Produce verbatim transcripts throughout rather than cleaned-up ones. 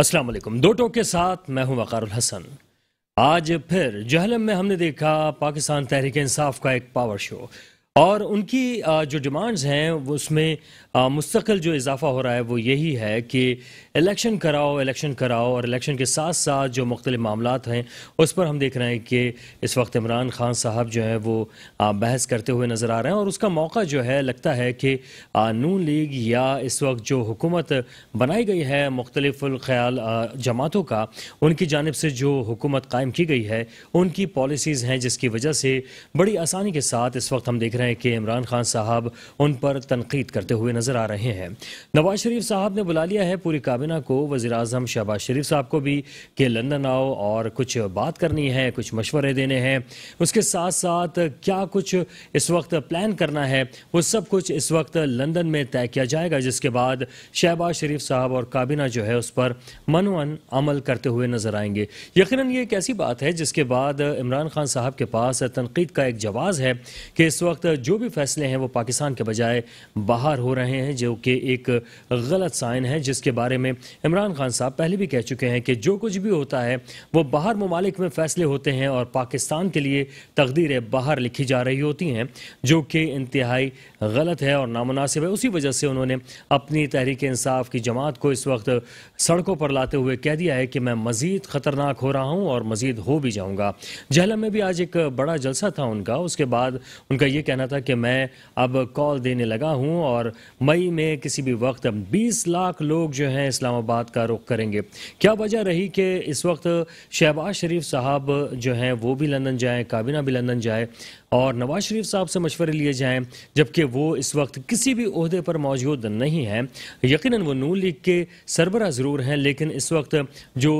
अस्सलाम वालेकुम। दो टोक के साथ मैं हूं वक़ारुल हसन। आज फिर जहलम में हमने देखा पाकिस्तान तहरीक इंसाफ का एक पावर शो, और उनकी जो डिमांड्स हैं वो उसमें मुस्तकिल जो इजाफा हो रहा है वो यही है कि इलेक्शन कराओ इलेक्शन कराओ, और इलेक्शन के साथ साथ जो मुख्तलिफ मामलात हैं उस पर हम देख रहे हैं कि इस वक्त इमरान खान साहब जो हैं वो बहस करते हुए नज़र आ रहे हैं, और उसका मौका जो है लगता है कि नून लीग या इस वक्त जो हुकूमत बनाई गई है मुख्तलिफुल ख्याल जमातों का, उनकी जानिब से जो हुकूमत कायम की गई है उनकी पॉलिसीज़ हैं, जिसकी वजह से बड़ी आसानी के साथ इस वक्त हम देख रहे हैं कि इमरान खान साहब उन पर तनकीद करते हुए नज़र आ रहे हैं। नवाज शरीफ साहब ने बुला लिया है पूरी काबिना को, वज़ीर आज़म शहबाज शरीफ साहब को भी, कि लंदन आओ और कुछ बात करनी है, कुछ मशवरे देने हैं, उसके साथ साथ क्या कुछ इस वक्त प्लान करना है वो सब कुछ इस वक्त लंदन में तय किया जाएगा, जिसके बाद शहबाज शरीफ साहब और काबिना जो है उस पर मनोअन अमल करते हुए नज़र आएंगे। यकीनन ये एक ऐसी बात है जिसके बाद इमरान खान साहब के पास तनकीद का एक जवाब है कि इस वक्त जो भी फैसले हैं वो पाकिस्तान के बजाय बाहर हो रहे हैं, जो कि एक गलत साइन है, जिसके बारे में इमरान खान साहब पहले भी कह चुके हैं कि जो कुछ भी होता है वो बाहर ममालिक में फैसले होते हैं और पाकिस्तान के लिए तकदीरें बाहर लिखी जा रही होती हैं, जो कि इंतहाई गलत है और नामनासिब है। उसी वजह से उन्होंने अपनी तहरीक इंसाफ की जमात को इस वक्त सड़कों पर लाते हुए कह दिया है कि मैं मज़ीद ख़तरनाक हो रहा हूँ और मज़ीद हो भी जाऊँगा। जहलम में भी आज एक बड़ा जलसा था उनका, उसके बाद उनका ये कहना था कि मैं अब कॉल देने लगा हूं और मई में किसी भी वक्त बीस लाख लोग जो हैं इस्लामाबाद का रुख करेंगे। क्या वजह रही कि इस वक्त शहबाज शरीफ साहब जो हैं वो भी लंदन जाएं, काबीना भी लंदन जाए और नवाज शरीफ साहब से मशवरे लिए जाएं, जबकि वो इस वक्त किसी भी ओहदे पर मौजूद नहीं हैं। यकीनन वो नून लीग के सरबरा ज़रूर हैं, लेकिन इस वक्त जो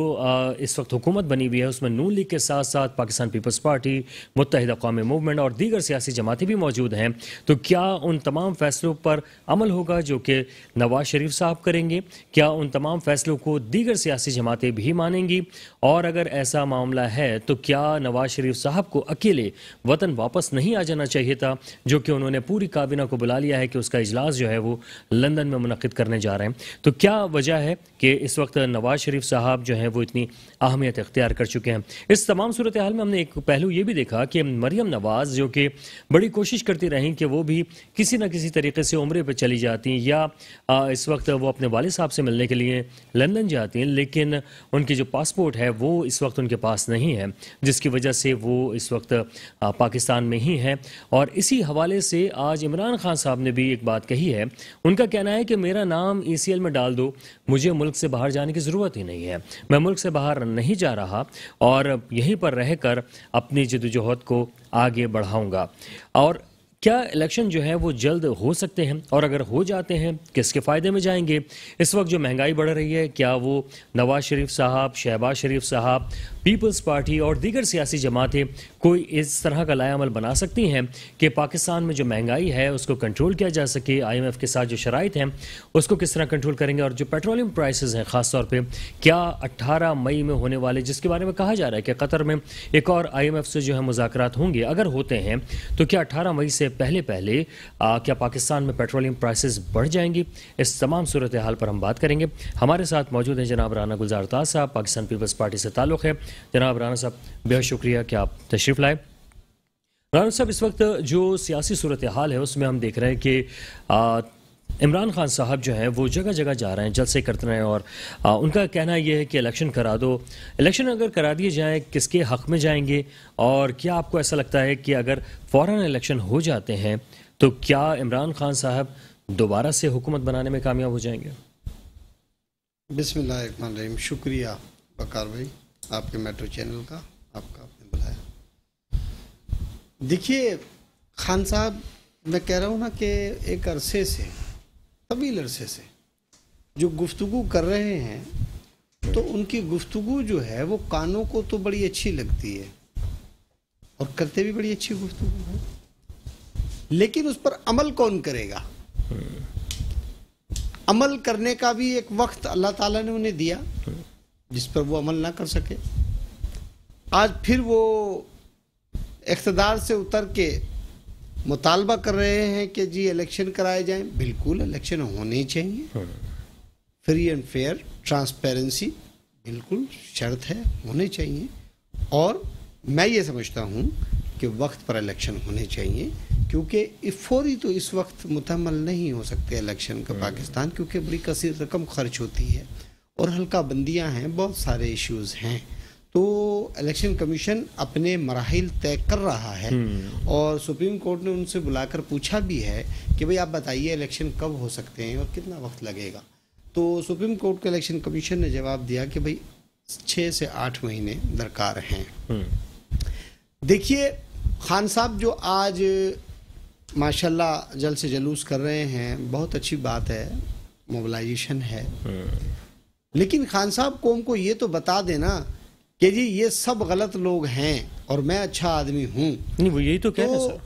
इस वक्त हुकूमत बनी हुई है उसमें नून लीग के साथ साथ Pakistan peoples party, मुत्तहिदा Qaumi movement और दीगर सियासी जमातें भी मौजूद हैं। तो क्या उन तमाम फैसलों पर अमल होगा जो कि नवाज शरीफ साहब करेंगे? क्या उन तमाम फैसलों को दीगर सियासी जमातें भी मानेंगी? और अगर ऐसा मामला है तो क्या नवाज शरीफ साहब को अकेले वतन वापस नहीं आ जाना चाहिए था, जो कि उन्होंने पूरी काबिना को बुला लिया है कि उसका इजलास जो है वो लंदन में मुनक़िद करने जा रहे हैं? तो क्या वजह है कि इस वक्त नवाज शरीफ साहब जो हैं वो इतनी अहमियत इख्तियार कर चुके हैं? इस तमाम सूरत हाल में हमने एक पहलू ये भी देखा कि मरियम नवाज़ जो कि बड़ी कोशिश करती रहीं कि वो भी किसी न किसी तरीके से उम्रे पर चली जाती, या इस वक्त वो अपने वालिद साहब से मिलने के लिए लंदन जाती हैं, लेकिन उनकी जो पासपोर्ट है वो इस वक्त उनके पास नहीं है, जिसकी वजह से वो इस वक्त पाकिस्तान में ही है। और इसी हवाले से आज इमरान खान साहब ने भी एक बात कही है। उनका कहना है कि मेरा नाम ई सी एल में डाल दो, मुझे मुल्क से बाहर जाने की ज़रूरत ही नहीं है, मैं मुल्क से बाहर नहीं जा रहा और यहीं पर रहकर अपनी जदोजहद को आगे बढ़ाऊंगा। और क्या इलेक्शन जो है वो जल्द हो सकते हैं, और अगर हो जाते हैं किसके फ़ायदे में जाएंगे? इस वक्त जो महंगाई बढ़ रही है, क्या वो नवाज शरीफ साहब, शहबाज शरीफ साहब, पीपल्स पार्टी और दीगर सियासी जमातें कोई इस तरह का लाया अमल बना सकती हैं कि पाकिस्तान में जो महंगाई है उसको कंट्रोल किया जा सके? आई एम एफ के साथ जो शराइत हैं उसको किस तरह कंट्रोल करेंगे? और जो पेट्रोलियम प्राइसेस हैं ख़ास तौर पे, क्या अट्ठारह मई में होने वाले, जिसके बारे में कहा जा रहा है कि कतर में एक और आई एम एफ से जो है मुज़ाकरात होंगे, अगर होते हैं तो क्या अट्ठारह मई से पहले पहले आ, क्या पाकिस्तान में पेट्रोलियम प्राइसेस बढ़ जाएंगी? इस तमाम सूरत हाल पर हम बात करेंगे। हमारे साथ मौजूद हैं जनाब राना गुलजार ताज साहब, पाकिस्तान पीपल्स पार्टी से ताल्लुक़ है। जनाब राना साहब, बेहद शुक्रिया कि आप तशरीफ लाए। राना साहब, इस वक्त जो सियासी सूरत हाल है उसमें हम देख रहे हैं कि आ, इमरान खान साहब जो हैं वो जगह जगह जा रहे हैं, जलसे करते रहे हैं, और आ, उनका कहना यह है कि इलेक्शन करा दो। इलेक्शन अगर करा दिए जाए किसके हक़ में जाएंगे? और क्या आपको ऐसा लगता है कि अगर फ़ौरन इलेक्शन हो जाते हैं तो क्या इमरान खान साहब दोबारा से हुकूमत बनाने में कामयाब हो जाएंगे? बिस्मिल्लाह रहमान रहीम। शुक्रिया बकार भाई आपके मेट्रो चैनल का, आपका आपने बुलाया। देखिए खान साहब, मैं कह रहा हूँ ना कि एक अरसे से, तवील अरसे से जो गुफ्तगू कर रहे हैं, तो उनकी गुफ्तगू जो है वो कानों को तो बड़ी अच्छी लगती है और करते भी बड़ी अच्छी गुफ्तगू है, लेकिन उस पर अमल कौन करेगा? अमल करने का भी एक वक्त अल्लाह ताला ने उन्हें दिया जिस पर वो अमल ना कर सके। आज फिर वो इख्तदार से उतर के मुतालबा कर रहे हैं कि जी इलेक्शन कराए जाएं। बिल्कुल इलेक्शन होनी चाहिए, फ्री एंड फेयर, ट्रांसपेरेंसी बिल्कुल शर्त है, होने चाहिए। और मैं ये समझता हूँ कि वक्त पर इलेक्शन होने चाहिए, क्योंकि फौरी तो इस वक्त मुतमल नहीं हो सकते इलेक्शन का पाकिस्तान, क्योंकि बड़ी कसीर रकम खर्च होती है और हल्का बंदियाँ हैं, बहुत सारे इश्यूज़ हैं। तो इलेक्शन कमीशन अपने मराहिल तय कर रहा है और सुप्रीम कोर्ट ने उनसे बुलाकर पूछा भी है कि भाई आप बताइए इलेक्शन कब हो सकते हैं और कितना वक्त लगेगा। तो सुप्रीम कोर्ट के इलेक्शन कमीशन ने जवाब दिया कि भाई छः से आठ महीने दरकार हैं। देखिए खान साहब जो आज माशाल्लाह जल से जलूस कर रहे हैं, बहुत अच्छी बात है, मोबिलाइजेशन है, लेकिन खान साहब कौम को ये तो बता देना कि जी ये सब गलत लोग हैं और मैं अच्छा आदमी हूँ। नहीं वो यही तो कह रहे हैं सर,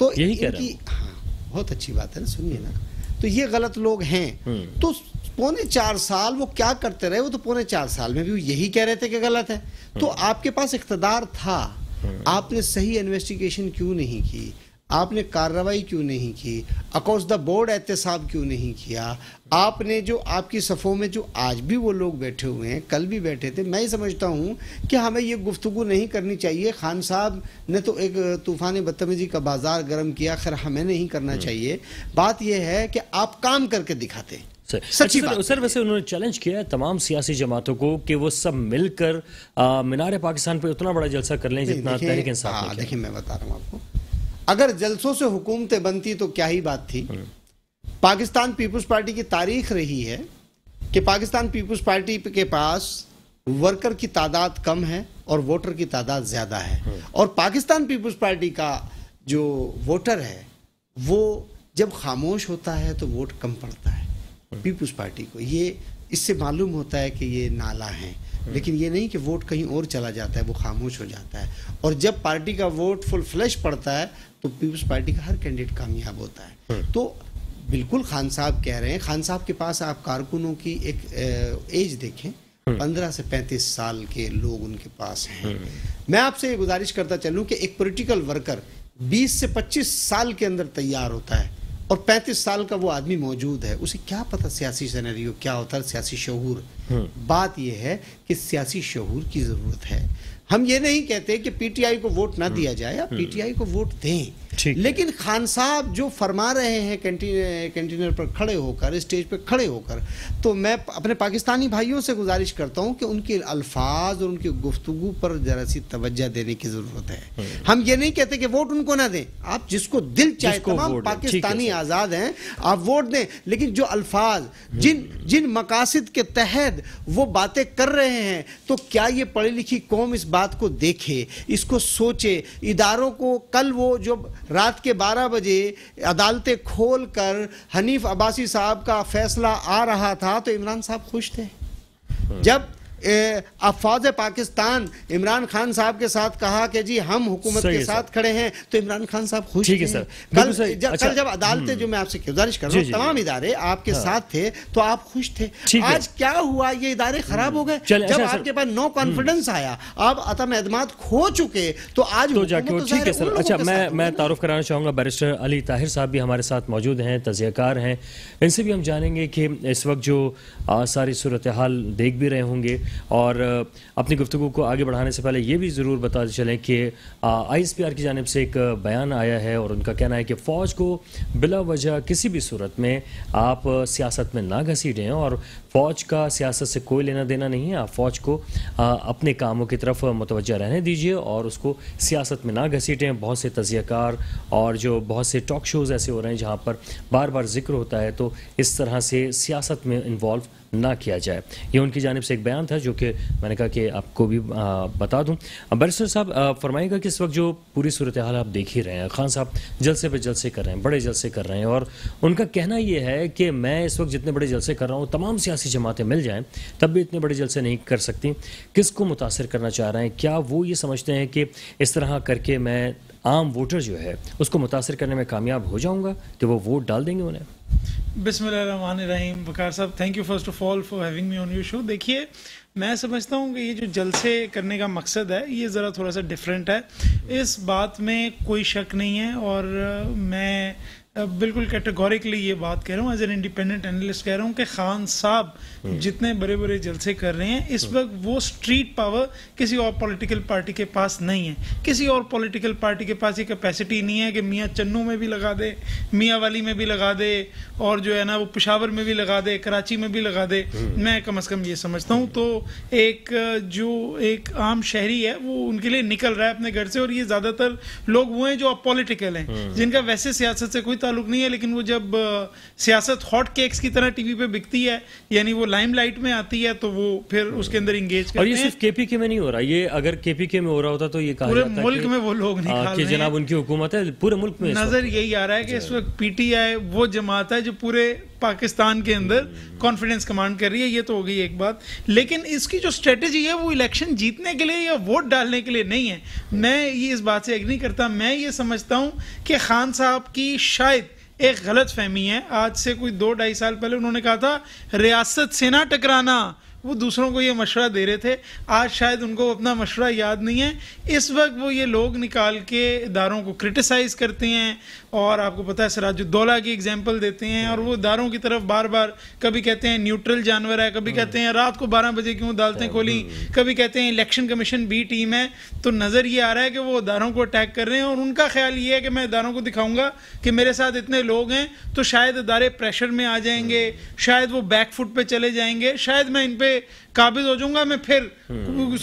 तो यही कह रहे हैं। हाँ बहुत अच्छी बात है ना, सुनिए ना, तो ये गलत लोग हैं, तो पौने चार साल वो क्या करते रहे? वो तो पौने चार साल में भी यही कह रहे थे कि गलत है। तो आपके पास इख्तदार था, आपने सही इन्वेस्टिगेशन क्यों नहीं की? आपने कार्रवाई क्यों नहीं की? अक्रॉस द बोर्ड एहतसाब क्यों नहीं किया आपने? जो आपकी सफ़ों में जो आज भी वो लोग बैठे हुए हैं, कल भी बैठे थे, मैं समझता हूँ कि हमें ये गुफ्तगू नहीं करनी चाहिए। खान साहब ने तो एक तूफ़ान बदतमीजी का बाजार गर्म किया, खैर हमें नहीं करना चाहिए। बात यह है कि आप काम करके दिखाते हैं। सर, सच्ची बात सर, वैसे उन्होंने चैलेंज किया है तमाम सियासी जमातों को कि वो सब मिलकर मीनार पाकिस्तान पर उतना बड़ा जलसा कर लें जितना तहरीक इंसाफ ने। देखिए मैं बता रहा हूँ आपको, अगर जलसों से हुकूमतें बनती तो क्या ही बात थी। पाकिस्तान पीपल्स पार्टी की तारीख रही है कि पाकिस्तान पीपल्स पार्टी के पास वर्कर की तादाद कम है और वोटर की तादाद ज़्यादा है, और पाकिस्तान पीपल्स पार्टी का जो वोटर है वो जब खामोश होता है तो वोट कम पड़ता है पीपल्स पार्टी को। ये इससे मालूम होता है कि ये नाला है, लेकिन ये नहीं कि वोट कहीं और चला जाता है, वो खामोश हो जाता है। और जब पार्टी का वोट फुल फ्लैश पड़ता है तो पीपल्स पार्टी का हर कैंडिडेट कामयाब होता है। तो बिल्कुल खान साहब कह रहे हैं, खान साहब के पास आप कारकुनों की एक एज देखें, पंद्रह से पैंतीस साल के लोग उनके पास हैं। मैं आपसे ये गुजारिश करता चलूँ कि एक पोलिटिकल वर्कर बीस से पच्चीस साल के अंदर तैयार होता है और पैंतीस साल का वो आदमी मौजूद है, उसे क्या पता सियासी सिनेरियो क्या होता है, सियासी शऊर। बात यह है कि सियासी शऊर की ज़रूरत है। हम ये नहीं कहते कि पीटीआई को वोट ना दिया जाए, या पीटीआई को वोट दें, लेकिन खान साहब जो फरमा रहे हैं कैंटीन कैंटीनर पर खड़े होकर, स्टेज पर खड़े होकर, तो मैं अपने पाकिस्तानी भाइयों से गुजारिश करता हूँ कि उनके अल्फाज और उनकी गुफ्तगू पर जरा सी तवज्जो देने की ज़रूरत है। हम ये नहीं कहते कि वोट उनको ना दें, आप जिसको दिल चाहे, तमाम पाकिस्तानी आज़ाद हैं, आप वोट दें, लेकिन जो अल्फाज, जिन जिन मकासद के तहत वो बातें कर रहे हैं, तो क्या ये पढ़ी लिखी कौम इस बात को देखे, इसको सोचे? इदारों को कल वो जो रात के बारह बजे अदालतें खोलकर हनीफ अब्बासी साहब का फैसला आ रहा था तो इमरान साहब खुश थे। जब अफवाज पाकिस्तान इमरान खान साहब के साथ कहा कि जी हम हुकूमत के साथ खड़े हैं तो इमरान खान साहब खुश थे। सर, कल सर, जब अच्छा, कल जब अदालतें, जो मैं आपसे गुजारिश कर रहा हूँ, तमाम इदारे आपके हाँ, साथ थे तो आप खुश थे। आज क्या हुआ? ये इदारे खराब हो गए। जब आपके पास नो कॉन्फिडेंस आया, आप अतम एतमाद खो चुके, तो आज ठीक है सर। अच्छा मैं मैं तारुफ कराना चाहूँगा, बैरिस्टर अली ताहिर साहब भी हमारे साथ मौजूद हैं, तजयकार हैं, इनसे भी हम जानेंगे कि इस वक्त जो सारी सूरत हाल देख भी रहे होंगे, और अपनी गुफ्तगू को आगे बढ़ाने से पहले ये भी ज़रूर बताते चलें कि आईएसपीआर की जानिब से एक बयान आया है और उनका कहना है कि फ़ौज को बिला वजह किसी भी सूरत में आप सियासत में ना घसीटें और फ़ौज का सियासत से कोई लेना देना नहीं है। आप फ़ौज को अपने कामों की तरफ मुतवज्जा रहने दीजिए और उसको सियासत में ना घसीटें। बहुत से तज़ियाकार और जो बहुत से टॉक शोज़ ऐसे हो रहे हैं जहाँ पर बार बार जिक्र होता है, तो इस तरह से सियासत में इन्वॉल्व ना किया जाए। ये उनकी जानिब से एक बयान था जो कि मैंने कहा कि आपको भी आ, बता दूं। बैरिस्टर साहब फरमाइएगा कि इस वक्त जो पूरी सूरत हाल आप देख ही रहे हैं, खान साहब जलसे पे जलसे कर रहे हैं, बड़े जलसे कर रहे हैं, और उनका कहना ये है कि मैं इस वक्त जितने बड़े जलसे कर रहा हूँ, तमाम सियासी जमातें मिल जाएँ तब भी इतने बड़े जलसे नहीं कर सकती। किसको मुतासर करना चाह रहे हैं? क्या वो ये समझते हैं कि इस तरह करके मैं आम वोटर जो है उसको मुतासर करने में कामयाब हो जाऊँगा कि वो वोट डाल देंगे उन्हें? बिस्मिल्लाहिर्रहमानिर्रहीम। वकार साहब, thank you first of all for having me on your show. देखिए मैं समझता हूँ कि ये जो जलसे करने का मकसद है ये ज़रा थोड़ा सा डिफरेंट है, इस बात में कोई शक नहीं है, और मैं बिल्कुल कैटेगोरिकली ये बात कह रहा हूँ, एज एन इंडिपेंडेंट एनालिस्ट कह रहा हूँ कि खान साहब जितने बड़े बड़े जलसे कर रहे हैं इस वक्त, वो स्ट्रीट पावर किसी और पॉलिटिकल पार्टी के पास नहीं है। किसी और पॉलिटिकल पार्टी के पास ये कैपेसिटी नहीं है कि मियाँ चन्नू में भी लगा दे, मियाँ वाली में भी लगा दे, और जो है ना वो पेशावर में भी लगा दे, कराची में भी लगा दे। मैं कम अज़ कम ये समझता हूँ। तो एक जो एक आम शहरी है वो उनके लिए निकल रहा है अपने घर से, और ये ज़्यादातर लोग वो हैं जो अपॉलिटिकल हैं, जिनका वैसे सियासत से कोई ताल्लुक नहीं है, लेकिन वो जब सियासत हॉट केक्स की तरह टीवी पे बिकती है, यानी वो लाइमलाइट में आती है, तो वो फिर उसके अंदर एंगेज करते हैं। और ये सिर्फ केपीके में नहीं हो रहा, ये अगर केपीके में हो रहा होता तो ये कहा पूरे मुल्क में वो लोग निकाल के जनाब उनकी हुकूमत है, पूरे मुल्क में नजर यही आ रहा है कि इस वक्त पीटीआई वो जमात है जो पूरे पाकिस्तान के अंदर कॉन्फिडेंस कमांड कर रही है। ये तो हो गई एक बात, लेकिन इसकी जो स्ट्रेटेजी है वो इलेक्शन जीतने के लिए या वोट डालने के लिए नहीं है। मैं ये इस बात से एग्री नहीं करता। मैं ये समझता हूँ कि खान साहब की शायद एक गलत फहमी है। आज से कोई दो ढाई साल पहले उन्होंने कहा था रियासत से ना टकराना, वो दूसरों को ये मशवरा दे रहे थे। आज शायद उनको अपना मशवरा याद नहीं है। इस वक्त वो ये लोग निकाल के इदारों को क्रिटिसाइज़ करते हैं, और आपको पता है सिराजुद्दौला की एग्जांपल देते हैं, और वो इदारों की तरफ बार बार कभी कहते हैं न्यूट्रल जानवर है, कभी कहते हैं रात को बारह बजे क्यों अदालतें खोली, कभी कहते हैं इलेक्शन कमीशन बी टीम है। तो नज़र ये आ रहा है कि वो इदारों को अटैक कर रहे हैं, और उनका ख्याल ये है कि मैं इदारों को दिखाऊँगा कि मेरे साथ इतने लोग हैं तो शायद इदारे प्रेशर में आ जाएंगे, शायद वो बैक फुट पर चले जाएंगे, शायद मैं इन पर काबिज हो जाऊंगा, मैं फिर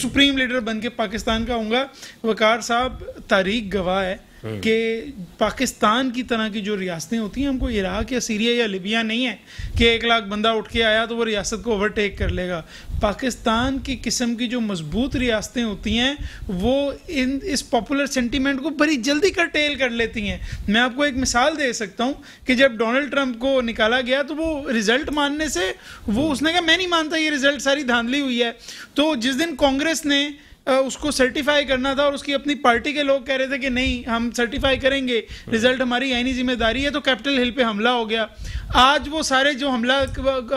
सुप्रीम लीडर बनके पाकिस्तान का आऊंगा। वकार साहब, तारीख गवाह है कि पाकिस्तान की तरह की जो रियासतें होती हैं, हमको इराक या सीरिया या लिबिया नहीं है कि एक लाख बंदा उठ के आया तो वो रियासत को ओवरटेक कर लेगा। पाकिस्तान की किस्म की जो मजबूत रियासतें होती हैं वो इन इस पॉपुलर सेंटीमेंट को बड़ी जल्दी कर्टेल कर लेती हैं। मैं आपको एक मिसाल दे सकता हूँ कि जब डोनाल्ड ट्रंप को निकाला गया तो वो रिज़ल्ट मानने से वो उसने कहा मैं नहीं मानता, ये रिज़ल्ट सारी धांधली हुई है। तो जिस दिन कांग्रेस ने उसको सर्टिफाई करना था और उसकी अपनी पार्टी के लोग कह रहे थे कि नहीं हम सर्टिफाई करेंगे, रिजल्ट हमारी आईनी जिम्मेदारी है, तो कैपिटल हिल पे हमला हो गया। आज वो सारे जो हमला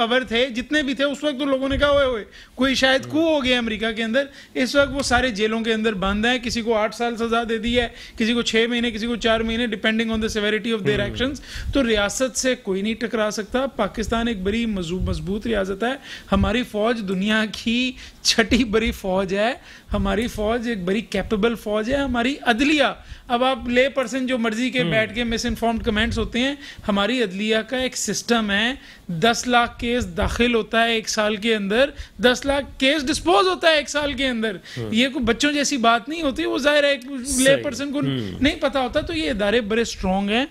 अवर थे जितने भी थे, उस वक्त तो लोगों ने कहा ओए ओए कोई शायद कू हो गया अमेरिका के अंदर। इस वक्त वो सारे जेलों के अंदर बंद हैं, किसी को आठ साल सजा दे दी है, किसी को छः महीने, किसी को चार महीने, depending on the severity of their actions. तो रियासत से कोई नहीं टकरा सकता। पाकिस्तान एक बड़ी मजबूत रियासत है। हमारी फौज दुनिया की छठी बड़ी फौज है, हमारी फौज एक बड़ी कैपेबल फौज है, हमारी अदलिया, अब आप ले पर्सन जो मर्जी के बैठ के मिस इन्फॉर्म्ड कमेंट्स होते हैं, हमारी अदलिया का एक सिस्टम है, दस लाख केस दाखिल होता है एक साल के अंदर, दस लाख केस डिस्पोज होता है एक साल के अंदर। ये कोई बच्चों जैसी बात नहीं होती, वो जाहिर है एक ले पर्सन को नहीं पता होता। तो ये इदारे बड़े स्ट्रॉन्ग हैं।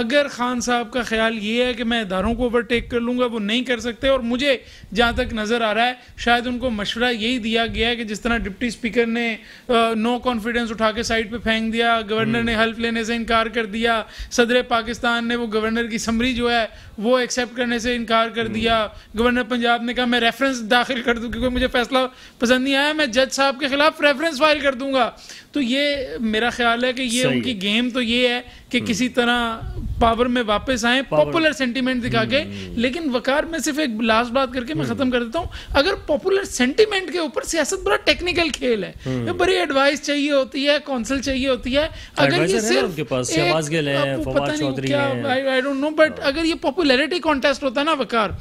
अगर खान साहब का ख्याल ये है कि मैं इदारों को ओवरटेक कर लूँगा, वो नहीं कर सकते। और मुझे जहाँ तक नज़र आ रहा है शायद उनको मशवरा यही दिया गया है कि जिस तरह डिप्टी स्पीकर ने नो कॉन्फिडेंस उठा के साइड पे फेंक दिया, गवर्नर ने हेल्प लेने से इनकार कर दिया, सदर पाकिस्तान ने वो गवर्नर की समरी जो है वो एक्सेप्ट करने से इनकार कर दिया, गवर्नर पंजाब ने कहा मैं रेफरेंस दाखिल कर दूँ क्योंकि मुझे फैसला पसंद नहीं आया, मैं जज साहब के खिलाफ रेफरेंस फाइल कर दूंगा। तो ये मेरा ख्याल है कि ये उनकी गेम तो ये है कि किसी तरह पावर में वापस आए, पॉपुलर सेंटीमेंट दिखा के। लेकिन वकार में सिर्फ एक लास्ट बात करके मैं खत्म कर देता हूँ, अगर पॉपुलर सेंटीमेंट के ऊपर सियासत बड़ा टेक्निकल खेल है, बड़ी एडवाइस चाहिए होती है, काउंसिल चाहिए होती है। अगर ये सिर्फ पता नहीं, बट अगर ये पॉपुलैरिटी कॉन्टेस्ट होता ना वकार,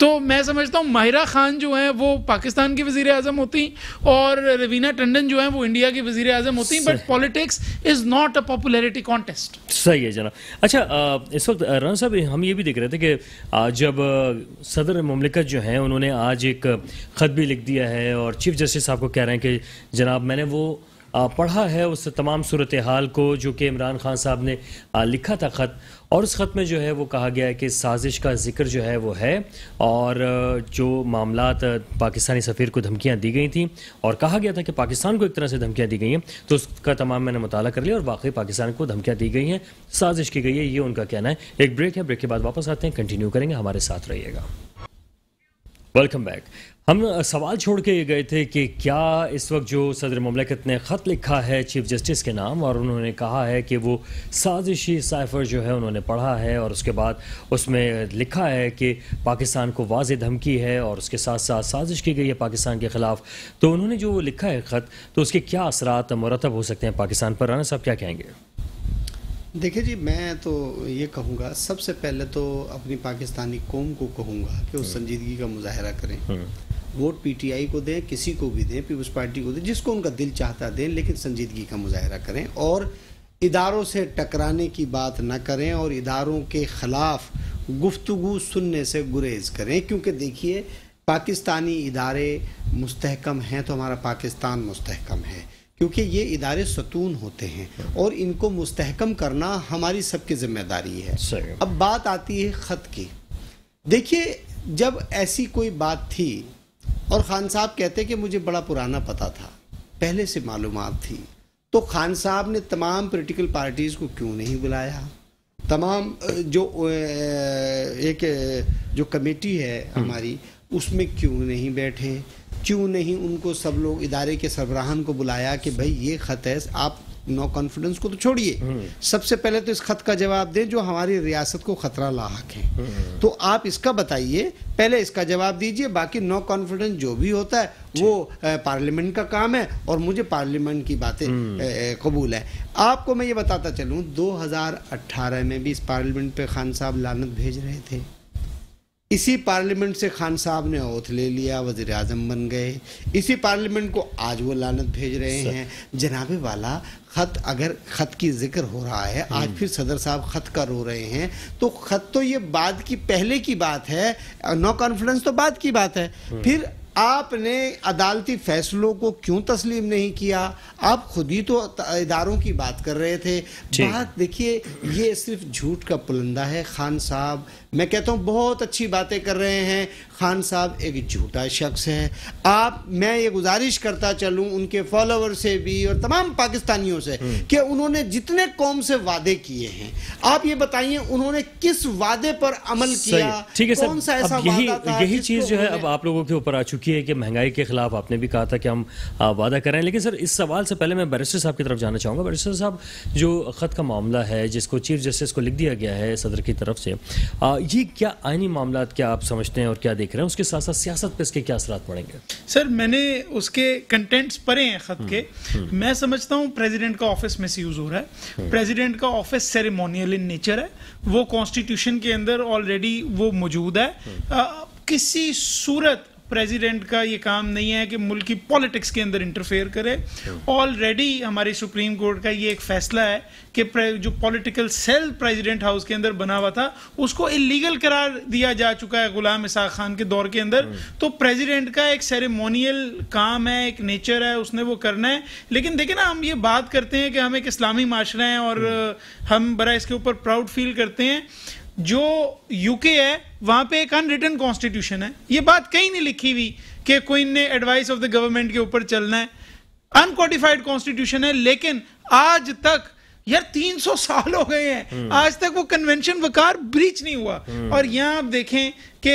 तो मैं समझता हूँ माहिरा खान जो है वो पाकिस्तान की वजीर आजम होती और रवीना टंडन जो है वो इंडिया की वजीर आजम होती, but politics is not a popularity contest. सही है जना। अच्छा आ, इस वक्त राना साहब हम ये भी देख रहे थे कि जब सदर मुमलिकत जो हैं उन्होंने आज एक ख़त भी लिख दिया है और चीफ जस्टिस साहब को कह रहे हैं कि जनाब मैंने वो पढ़ा है उस तमाम सूरत हाल को जो कि इमरान खान साहब ने लिखा था ख़त, और उस ख़त में जो है वो कहा गया है कि साजिश का जिक्र जो है वो है, और जो मामलात पाकिस्तानी सफ़ीर को धमकियां दी गई थी और कहा गया था कि पाकिस्तान को एक तरह से धमकियां दी गई हैं, तो उसका तमाम मैंने मुताला कर लिया और वाकई पाकिस्तान को धमकियां दी गई हैं, साजिश की गई है, ये उनका कहना है। एक ब्रेक है, ब्रेक के बाद वापस आते हैं, कंटिन्यू करेंगे, हमारे साथ रहिएगा। Welcome back. हम सवाल छोड़ के गए थे कि क्या इस वक्त जो सदर मुमलिकत ने ख़त लिखा है चीफ जस्टिस के नाम और उन्होंने कहा है कि वो साजिशी साइफर जो है उन्होंने पढ़ा है और उसके बाद उसमें लिखा है कि पाकिस्तान को वाज़े धमकी है और उसके साथ साथ साजिश की गई है पाकिस्तान के ख़िलाफ़, तो उन्होंने जो वो लिखा है ख़त, तो उसके क्या असरात मुरतब हो सकते हैं पाकिस्तान पर? राना साहब क्या कहेंगे? देखिए जी, मैं तो ये कहूँगा, सबसे पहले तो अपनी पाकिस्तानी कौम को कहूँगा कि उस संजीदगी का मुजाहरा करें, वोट पीटीआई को दें, किसी को भी दें, पीपल्स पार्टी को दें, जिसको उनका दिल चाहता दें, लेकिन संजीदगी का मुजाहरा करें और इदारों से टकराने की बात ना करें और इदारों के ख़िलाफ़ गुफ्तगू सुनने से गुरेज करें। क्योंकि देखिए, पाकिस्तानी इदारे मुस्तहकम हैं तो हमारा पाकिस्तान मुस्तहकम है, क्योंकि ये इदारे सतून होते हैं और इनको मुस्तहकम करना हमारी सबकी जिम्मेदारी है। अब बात आती है ख़त की। देखिए, जब ऐसी कोई बात थी और ख़ान साहब कहते कि मुझे बड़ा पुराना पता था, पहले से मालूमात थी, तो ख़ान साहब ने तमाम पॉलिटिकल पार्टीज़ को क्यों नहीं बुलाया? तमाम जो एक जो कमेटी है हमारी, उसमें क्यों नहीं बैठे? क्यों नहीं उनको सब लोग इदारे के सरबराहान को बुलाया कि भाई ये ख़त है, आप नो कॉन्फिडेंस को तो छोड़िए, सबसे पहले तो इस ख़त का जवाब दें जो हमारी रियासत को ख़तरा लाहक है, तो आप इसका बताइए, पहले इसका जवाब दीजिए। बाकी नो कॉन्फिडेंस जो भी होता है वो पार्लियामेंट का काम है और मुझे पार्लियामेंट की बातें कबूल है। आपको मैं ये बताता चलूँ, दो हज़ार अट्ठारह में भी इस पार्लियामेंट पर खान साहब लानत भेज रहे थे, इसी पार्लियामेंट से खान साहब ने ओथ ले लिया, वज़ीर आज़म बन गए, इसी पार्लियामेंट को आज वो लानत भेज रहे हैं। जनाबे वाला, ख़त अगर ख़त की जिक्र हो रहा है, आज फिर सदर साहब ख़त का रो रहे हैं, तो ख़त तो ये बाद की पहले की बात है, नो कॉन्फिडेंस तो बाद की बात है। फिर आपने अदालती फैसलों को क्यों तस्लीम नहीं किया? आप खुद ही तो इदारों की बात कर रहे थे। बात देखिए, ये सिर्फ झूठ का पुलंदा है। खान साहब, मैं कहता हूँ, बहुत अच्छी बातें कर रहे हैं, खान साहब एक झूठा शख्स है। आप, मैं ये गुजारिश करता चलूँ उनके फॉलोवर से भी और तमाम पाकिस्तानियों से कि उन्होंने जितने कौम से वादे किए हैं, आप ये बताइए उन्होंने किस वादे पर अमल किया? ठीक है सर, यही यही चीज़ जो है अब आप लोगों के ऊपर आ चुकी है कि महंगाई के खिलाफ आपने भी कहा था कि हम वादा कर रहे हैं। लेकिन सर, इस सवाल से पहले मैं बैरिस्टर साहब की तरफ जाना चाहूँगा। बैरिस्टर साहब, जो ख़त का मामला है जिसको चीफ जस्टिस को लिख दिया गया है सदर की तरफ से, ये क्या आईनी मामला क्या आप समझते हैं और क्या देख रहे हैं? उसके साथ साथ सियासत पर इसके क्या असरात पड़ेंगे? सर, मैंने उसके कंटेंट्स पढ़े हैं ख़त के। मैं समझता हूँ प्रेसिडेंट का ऑफिस मिसयूज़ हो रहा है। प्रेसिडेंट का ऑफिस सेरेमोनियल इन नेचर है, वो कॉन्स्टिट्यूशन के अंदर ऑलरेडी वो मौजूद है। किसी सूरत प्रेसिडेंट का ये काम नहीं है कि मुल्क की पॉलिटिक्स के अंदर इंटरफेयर करे। ऑलरेडी हमारे सुप्रीम कोर्ट का ये एक फैसला है कि जो पॉलिटिकल सेल प्रेसिडेंट हाउस के अंदर बना हुआ था उसको इलीगल करार दिया जा चुका है गुलाम इसा खान के दौर के अंदर। तो प्रेसिडेंट का एक सेरेमोनियल काम है, एक नेचर है, उसने वो करना है। लेकिन देखें ना, हम ये बात करते हैं कि हम एक इस्लामी माशरा हैं और हम बड़ा इसके ऊपर प्राउड फील करते हैं। जो यूके है वहाँ पे एक अनरिटन कॉन्स्टिट्यूशन है, ये बात कहीं नहीं लिखी हुई कि क्वीन ने एडवाइस ऑफ द गवर्नमेंट के ऊपर चलना है, अनकोडिफाइड कॉन्स्टिट्यूशन है। लेकिन आज तक यार तीन सौ साल हो गए हैं, आज तक वो कन्वेंशन वकार ब्रीच नहीं हुआ। और यहाँ आप देखें कि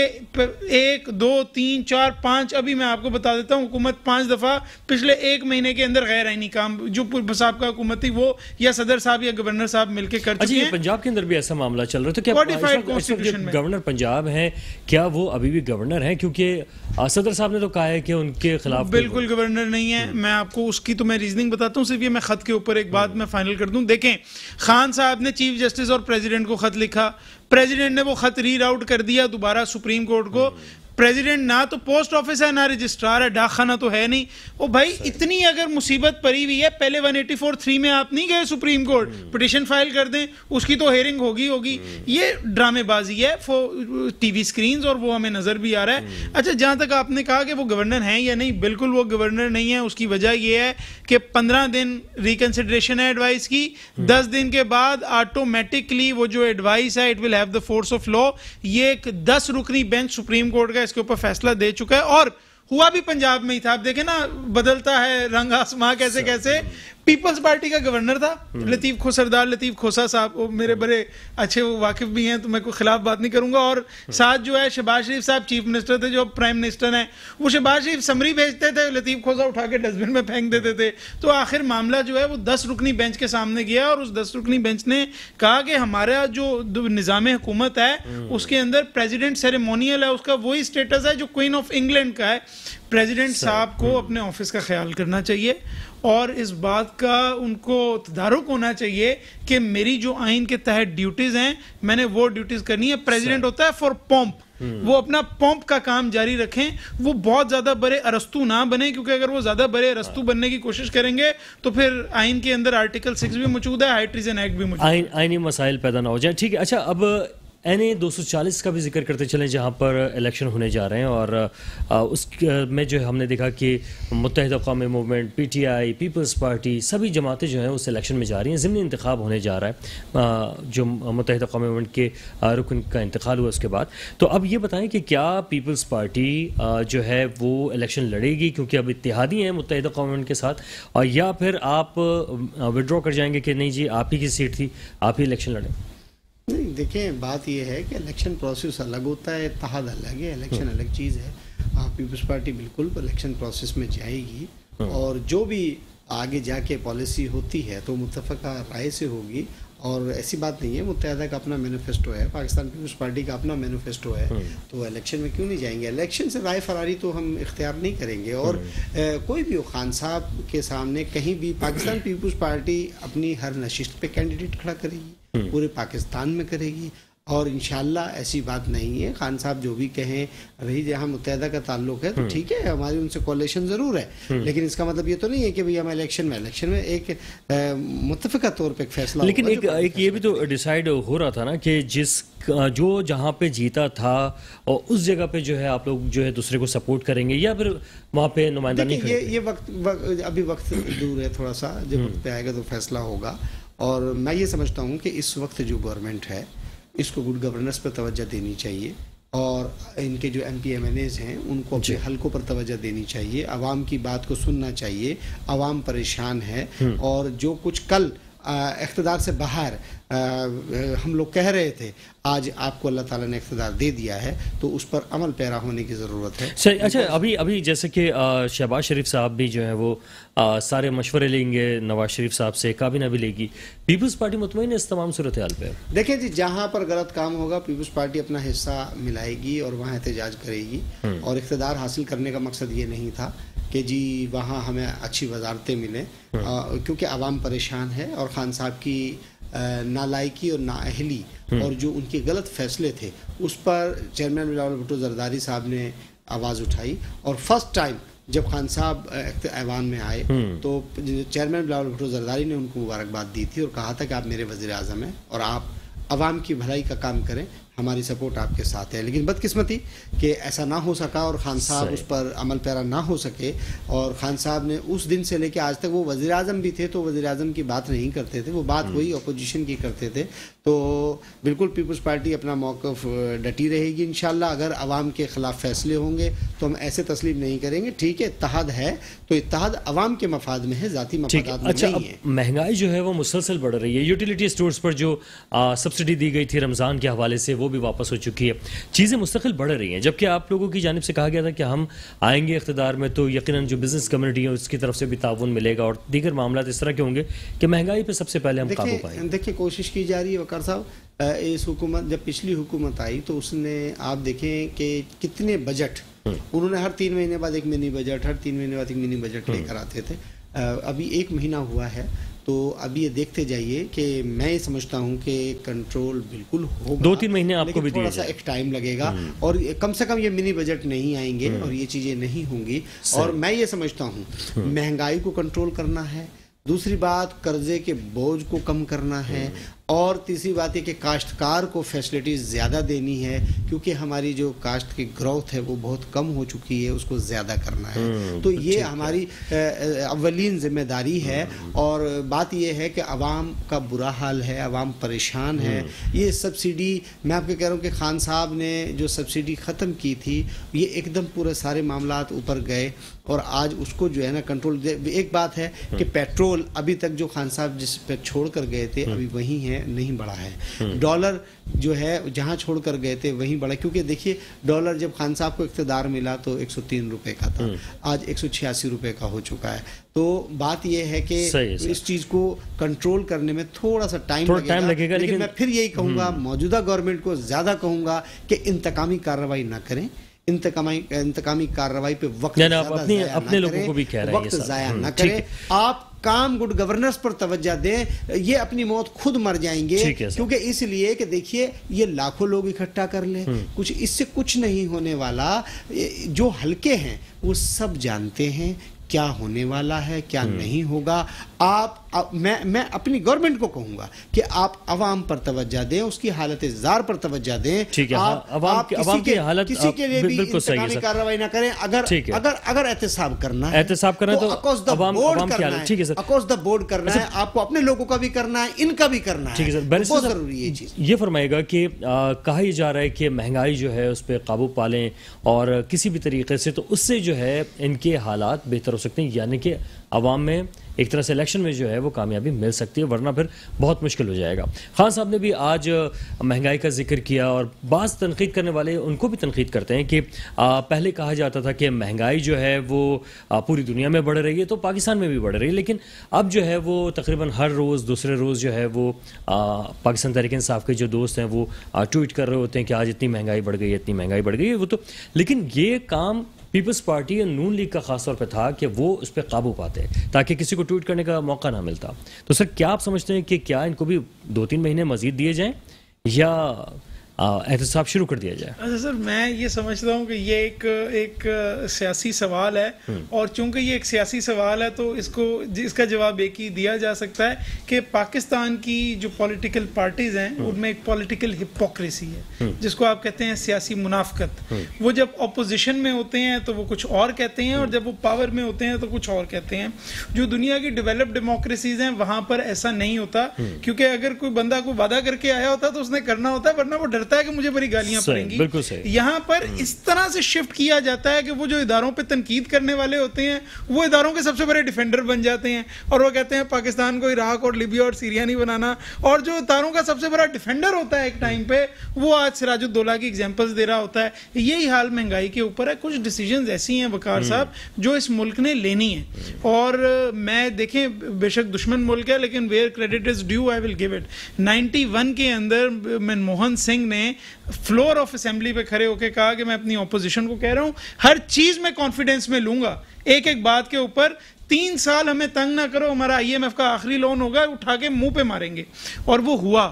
एक दो तीन चार पाँच, अभी मैं आपको बता देता हूँ, हुकूमत पाँच दफ़ा पिछले एक महीने के अंदर गैर आईनी काम जो सबका हुकूमत थी वो या सदर साहब या गवर्नर साहब मिलकर कर चुके हैं। पंजाब के अंदर भी ऐसा मामला चल रहा है, तो क्या कॉडिफाइड कॉन्स्टिट्यूशन में गवर्नर पंजाब हैं, क्या वो अभी भी गवर्नर हैं? क्योंकि सदर साहब ने तो कहा है कि उनके खिलाफ बिल्कुल गवर्नर नहीं है। मैं आपको उसकी तो मैं रीजनिंग बताता हूँ, सिर्फ ये मैं ख़त के ऊपर एक बात मैं फाइनल कर दूँ। देखें, खान साहब ने चीफ जस्टिस और प्रेसिडेंट को ख़त लिखा, प्रेसिडेंट ने वो खत री राउट कर दिया दोबारा सुप्रीम कोर्ट को। प्रेसिडेंट ना तो पोस्ट ऑफिस है, ना रजिस्ट्रार है, डाकखाना तो है नहीं। ओ भाई, इतनी अगर मुसीबत पड़ी हुई है, पहले वन एटी फोर थ्री में आप नहीं गए सुप्रीम कोर्ट, पिटिशन फाइल कर दें, उसकी तो हेयरिंग होगी होगी ये ड्रामेबाजी है फॉर टीवी स्क्रीन्स और वो हमें नजर भी आ रहा है। अच्छा, जहाँ तक आपने कहा कि वो गवर्नर हैं या नहीं, बिल्कुल वो गवर्नर नहीं है। उसकी वजह यह है कि पंद्रह दिन रिकन्सिडरेशन है एडवाइस की, दस दिन के बाद ऑटोमेटिकली वो जो एडवाइस है it will have the force of law. ये एक दस रुकनी बेंच सुप्रीम कोर्ट का इसके ऊपर फैसला दे चुका है और हुआ भी पंजाब में ही था। आप देखें ना, बदलता है रंग आसमां कैसे कैसे। पीपल्स पार्टी का गवर्नर था लतीफ खो सरदार लतीफ खोसा साहब, वो मेरे बड़े अच्छे वाकिफ भी हैं, तो मैं कोई खिलाफ बात नहीं करूंगा। और साथ जो है शहबाज शरीफ साहब चीफ मिनिस्टर थे, जो प्राइम मिनिस्टर हैं। वो शहबाज शरीफ समरी भेजते थे, लतीफ खोसा उठा के डस्टबिन में फेंक देते थे। तो आखिर मामला जो है वो दस रुकनी बेंच के सामने गया और उस दस रुकनी बेंच ने कहा कि हमारा जो निज़ाम हुकूमत है उसके अंदर प्रेजिडेंट सेरेमोनियल है, उसका वही स्टेटस है जो क्वीन ऑफ इंग्लैंड का है। प्रेसिडेंट साहब को अपने ऑफिस का ख्याल करना चाहिए और इस बात का उनको तदारुक होना चाहिए कि मेरी जो आइन के तहत ड्यूटीज हैं मैंने वो ड्यूटीज करनी है। प्रेसिडेंट होता है फॉर पॉम्प, वो अपना पॉम्प का काम जारी रखें, वो बहुत ज्यादा बड़े अरस्तू ना बने, क्योंकि अगर वो ज्यादा बड़े अरस्तू बनने की कोशिश करेंगे तो फिर आइन के अंदर आर्टिकल सिक्स भी मौजूद है, हाई ट्रीजन एक्ट भी मौजूद है, आइनी मसाइल पैदा ना हो जाए। ठीक है, अच्छा अब एन ए दो सौ चालीस का भी जिक्र करते चले जहाँ पर इलेक्शन होने जा रहे हैं और उस में जो है हमने देखा कि Muttahida Qaumi movement, P T I, peoples party सभी जमातें जो हैं उस इलेक्शन में जा रही हैं। ज़िमनी इंतखाब होने जा रहा है जो मुत्तहिदा कौमी मूवमेंट के रुकन का इंतकाल हुआ उसके बाद, तो अब ये बताएं कि क्या पीपल्स पार्टी जो है वो इलेक्शन लड़ेगी क्योंकि अब इत्तेहादी हैं मुत्तहिदा कौमी मूवमेंट के साथ, और या फिर आप विड्रॉ कर जाएंगे कि नहीं जी आप ही की सीट थी आप ही इलेक्शन लड़ें? नहीं देखें, बात यह है कि इलेक्शन प्रोसेस अलग होता है, इत्तेहाद अलग है, इलेक्शन अलग चीज़ है। आप पीपल्स पार्टी बिल्कुल इलेक्शन प्रोसेस में जाएगी और जो भी आगे जाके पॉलिसी होती है तो मुत्तफ़क़ा राय से होगी और ऐसी बात नहीं है। मुत्तहिदा का अपना मैनिफेस्टो है, पाकिस्तान पीपल्स पार्टी का अपना मैनिफेस्टो है, तो इलेक्शन में क्यों नहीं जाएंगे? इलेक्शन से राय फरारी तो हम इख्तियार नहीं करेंगे और ए, कोई भी खान साहब के सामने कहीं भी पाकिस्तान पीपल्स पार्टी अपनी हर नशिस्त पे कैंडिडेट खड़ा करेगी, पूरे पाकिस्तान में करेगी और इंशाल्लाह ऐसी बात नहीं है। खान साहब जो भी कहें, रही जहाँ मुत्तहिदा का ताल्लुक है तो ठीक है, हमारी उनसे कोलेशन ज़रूर है, लेकिन इसका मतलब ये तो नहीं है कि भैया हम इलेक्शन में इलेक्शन में एक मुत्तफ़िका तौर पे एक फैसला, लेकिन एक, एक ये भी तो डिसाइड हो रहा था ना कि जिस जो जहाँ पे जीता था और उस जगह पे जो है आप लोग जो है दूसरे को सपोर्ट करेंगे या फिर वहाँ पे नुमाइंदा नहीं करेंगे। ये ये वक्त अभी वक्त दूर है थोड़ा सा, जब वक्त आएगा तो फैसला होगा और मैं ये समझता हूँ कि इस वक्त जो गवर्नमेंट है इसको गुड गवर्नेंस पर तवज्जो देनी चाहिए और इनके जो M P M N As हैं उनको अपने हलकों पर तवज्जो देनी चाहिए, आवाम की बात को सुनना चाहिए, आवाम परेशान है और जो कुछ कल इख्तदार से बाहर आ, हम लोग कह रहे थे आज आपको अल्लाह ताला ने इख्तियार दे दिया है तो उस पर अमल पैरा होने की ज़रूरत है। सही, अच्छा अभी अभी जैसे कि शहबाज शरीफ साहब भी जो है वो आ, सारे मशवरे लेंगे नवाज शरीफ साहब से, काबीना भी लेगी, पीपल्स पार्टी मुतमईन है इस तमाम सूरत हाल पर? देखें जी, जहाँ पर गलत काम होगा पीपल्स पार्टी अपना हिस्सा मिलाएगी और वहाँ एहतजाज करेगी और इख्तियार हासिल करने का मकसद ये नहीं था कि जी वहाँ हमें अच्छी वजारतें मिलें, क्योंकि आवाम परेशान है और ख़ान साहब की नालायकी और नाअहली और जो उनके गलत फैसले थे उस पर चेयरमैन बिलावल भुट्टो ज़रदारी साहब ने आवाज़ उठाई और फर्स्ट टाइम जब खान साहब ऐवान में आए तो चेयरमैन बिलावल भुट्टो ज़रदारी ने उनको मुबारकबाद दी थी और कहा था कि आप मेरे वज़ीर आज़म हैं और आप आवाम की भलाई का काम करें, हमारी सपोर्ट आपके साथ है। लेकिन बदकिस्मती कि ऐसा ना हो सका और खान साहब उस पर अमल पैरा ना हो सके और खान साहब ने उस दिन से लेकर आज तक, वो वज़ीर आज़म भी थे तो वज़ीर आज़म की बात नहीं करते थे, वो बात वही अपोजिशन की करते थे। तो बिल्कुल पीपल्स पार्टी अपना मौक़िफ़ डटी रहेगी इंशाल्लाह, अगर आवाम के ख़िलाफ़ फैसले होंगे तो हम ऐसे तस्लीम नहीं करेंगे। ठीक है, इत्तेहाद है तो इत्तेहाद आवाम के मफाद में है, ज़ाती मफादात में नहीं है। महंगाई जो है वो मुसलसल बढ़ रही है, यूटिलिटी स्टोर्स पर जो सब्सिडी दी गई थी रमज़ान के हवाले से वो भी वापस हो चुकी है, चीज़ें मुस्तकिल बढ़ रही हैं, जबकि आप लोगों की जानिब से कहा गया था कि हम आएंगे इख्तिदार में तो यकीनन जो बिजनेस कम्युनिटी है उसकी तरफ से भी ताउन मिलेगा और दीगर मामला इस तरह के होंगे कि महंगाई पे सबसे पहले हम काबू पाएंगे। देखिए, कोशिश की जा रही है वकार साहब, इस हुकूमत जब पिछली हुकूमत आई तो उसने आप देखें कि कितने बजट उन्होंने हर तीन महीने बाद एक मिनी बजट हर तीन महीने बाद एक मिनी बजट लेकर आते थे। अभी एक महीना हुआ है तो अभी ये देखते जाइए कि मैं समझता हूँ कि कंट्रोल बिल्कुल होगा, दो तीन महीने आपको भी थोड़ा सा एक टाइम लगेगा और कम से कम ये मिनी बजट नहीं आएंगे और ये चीज़ें नहीं होंगी। और मैं ये समझता हूँ महंगाई को कंट्रोल करना है, दूसरी बात कर्जे के बोझ को कम करना है और तीसरी बात यह कि काश्तकार को फैसिलिटीज़ ज़्यादा देनी है, क्योंकि हमारी जो काश्त की ग्रोथ है वो बहुत कम हो चुकी है, उसको ज़्यादा करना है। तो ये हमारी अवलीन ज़िम्मेदारी है और बात यह है कि आवाम का बुरा हाल है, आवाम परेशान है। ये सब्सिडी मैं आपको कह रहा हूँ कि खान साहब ने जो सब्सिडी ख़त्म की थी ये एकदम पूरे सारे मामला ऊपर गए और आज उसको जो है ना कंट्रोल। एक बात है कि पेट्रोल अभी तक जो खान साहब जिस पे छोड़ कर गए थे अभी वहीं है, नहीं बढ़ा है। डॉलर जो है जहां छोड़ कर गए थे वहीं बढ़ा, क्योंकि देखिए डॉलर जब खान साहब को इख्तियार मिला तो एक सौ तीन रुपये का था, आज एक सौ छियासी रुपये का हो चुका है। तो बात यह है कि इस चीज़ को कंट्रोल करने में थोड़ा सा टाइम लगेगा, लगेगा लेकिन, लेकिन मैं फिर यही कहूँगा, मौजूदा गवर्नमेंट को ज़्यादा कहूँगा कि इंतकामी कार्रवाई ना करें, इंतकामी कार्रवाई पे वक्त अपने, अपने लोगों को भी कह रहे हैं वक्त जाया ना करें। आप काम गुड गवर्नेंस पर तवज्जो दें, ये अपनी मौत खुद मर जाएंगे, क्योंकि इसलिए कि देखिए ये लाखों लोग इकट्ठा कर लें, कुछ इससे कुछ नहीं होने वाला। जो हल्के हैं वो सब जानते हैं क्या होने वाला है, क्या नहीं होगा। आप आ, मैं मैं अपनी गवर्नमेंट को कहूँगा कि आप आवाम पर तवज्जो दें, उसकी हालत जार पर तवज्जो दें। ठीक है, आप, आवाम आप के, किसी आवाम के, की हालत किसी के लिए भी इंतकामी कार्रवाई ना करें। अगर अगर अगर एहतसाब करना है तो अक्रॉस द बोर्ड करना है, अक्रॉस द बोर्ड करना है, आपको अपने लोगों का भी करना है, इनका भी करना है, बहुत जरूरी है। ये फरमाएगा कि कहा ही जा रहा है कि महंगाई जो है उस पर काबू पालें और किसी भी तरीके से, तो उससे जो है इनके हालात बेहतर हो सकते हैं, यानी कि आवाम में एक तरह से इलेक्शन में जो है वो कामयाबी मिल सकती है, वरना फिर बहुत मुश्किल हो जाएगा। खान साहब ने भी आज महंगाई का जिक्र किया और बाज़ तनकीद करने वाले उनको भी तनकीद करते हैं कि पहले कहा जाता था कि महंगाई जो है वो पूरी दुनिया में बढ़ रही है तो पाकिस्तान में भी बढ़ रही है, लेकिन अब जो है वो तकरीबन हर रोज़ दूसरे रोज़ जो है वो पाकिस्तान तहरीक इंसाफ के जो दोस्त हैं वो ट्वीट कर रहे होते हैं कि आज इतनी महंगाई बढ़ गई, इतनी महंगाई बढ़ गई वो तो। लेकिन ये काम पीपल्स पार्टी और नून लीग का खास तौर पे था कि वो उस पर काबू पाते ताकि किसी को ट्वीट करने का मौका ना मिलता। तो सर क्या आप समझते हैं कि क्या इनको भी दो तीन महीने मजीद दिए जाएं या एहतसाब शुरू कर दिया जाए? अच्छा सर, मैं ये समझता हूँ कि ये एक एक सियासी सवाल है और चूंकि ये एक सियासी सवाल है तो इसको इसका जवाब एक ही दिया जा सकता है कि पाकिस्तान की जो पॉलिटिकल पार्टीज़ हैं उनमें एक पॉलिटिकल हिपोक्रेसी है जिसको आप कहते हैं सियासी मुनाफकत। वो जब अपोजिशन में होते हैं तो वो कुछ और कहते हैं और जब वो पावर में होते हैं तो कुछ और कहते हैं। जो दुनिया की डेवलप्ड डेमोक्रेसीज़ हैं वहाँ पर ऐसा नहीं होता, क्योंकि अगर कोई बंदा कोई वादा करके आया होता तो उसने करना होता है, वरना वो कि मुझे बड़ी गालियां पड़ेंगी। यहाँ पर इस तरह से शिफ्ट किया जाता है कि वो जो इदारों पे तनकीद करने वाले होते हैं वो इदारों के सबसे बड़े डिफेंडर बन जाते हैं और वो कहते हैं पाकिस्तान को इराक और लीबिया और सीरिया नहीं बनाना, और जो इदारों का सबसे बड़ा डिफेंडर होता है एक टाइम पे वो आज सिराजुद्दौला की एग्जाम्पल्स दे रहा होता है। यही हाल महंगाई के ऊपर है। कुछ डिसीजन ऐसी हैं वकार साहब जो इस मुल्क ने लेनी है और मैं देखें बेशक दुश्मन मुल्क है लेकिन where credit is due I will give it. Ninety one के अंदर मनमोहन सिंह ने फ्लोर ऑफ असेंबली पे खड़े होकर कहा कि मैं अपनी ऑपोजिशन को कह रहा हूं हर चीज में कॉन्फिडेंस में लूंगा, एक एक बात के ऊपर, तीन साल हमें तंग ना करो, हमारा आईएमएफ का आखिरी लोन होगा उठा के मुंह पे मारेंगे। और वो हुआ,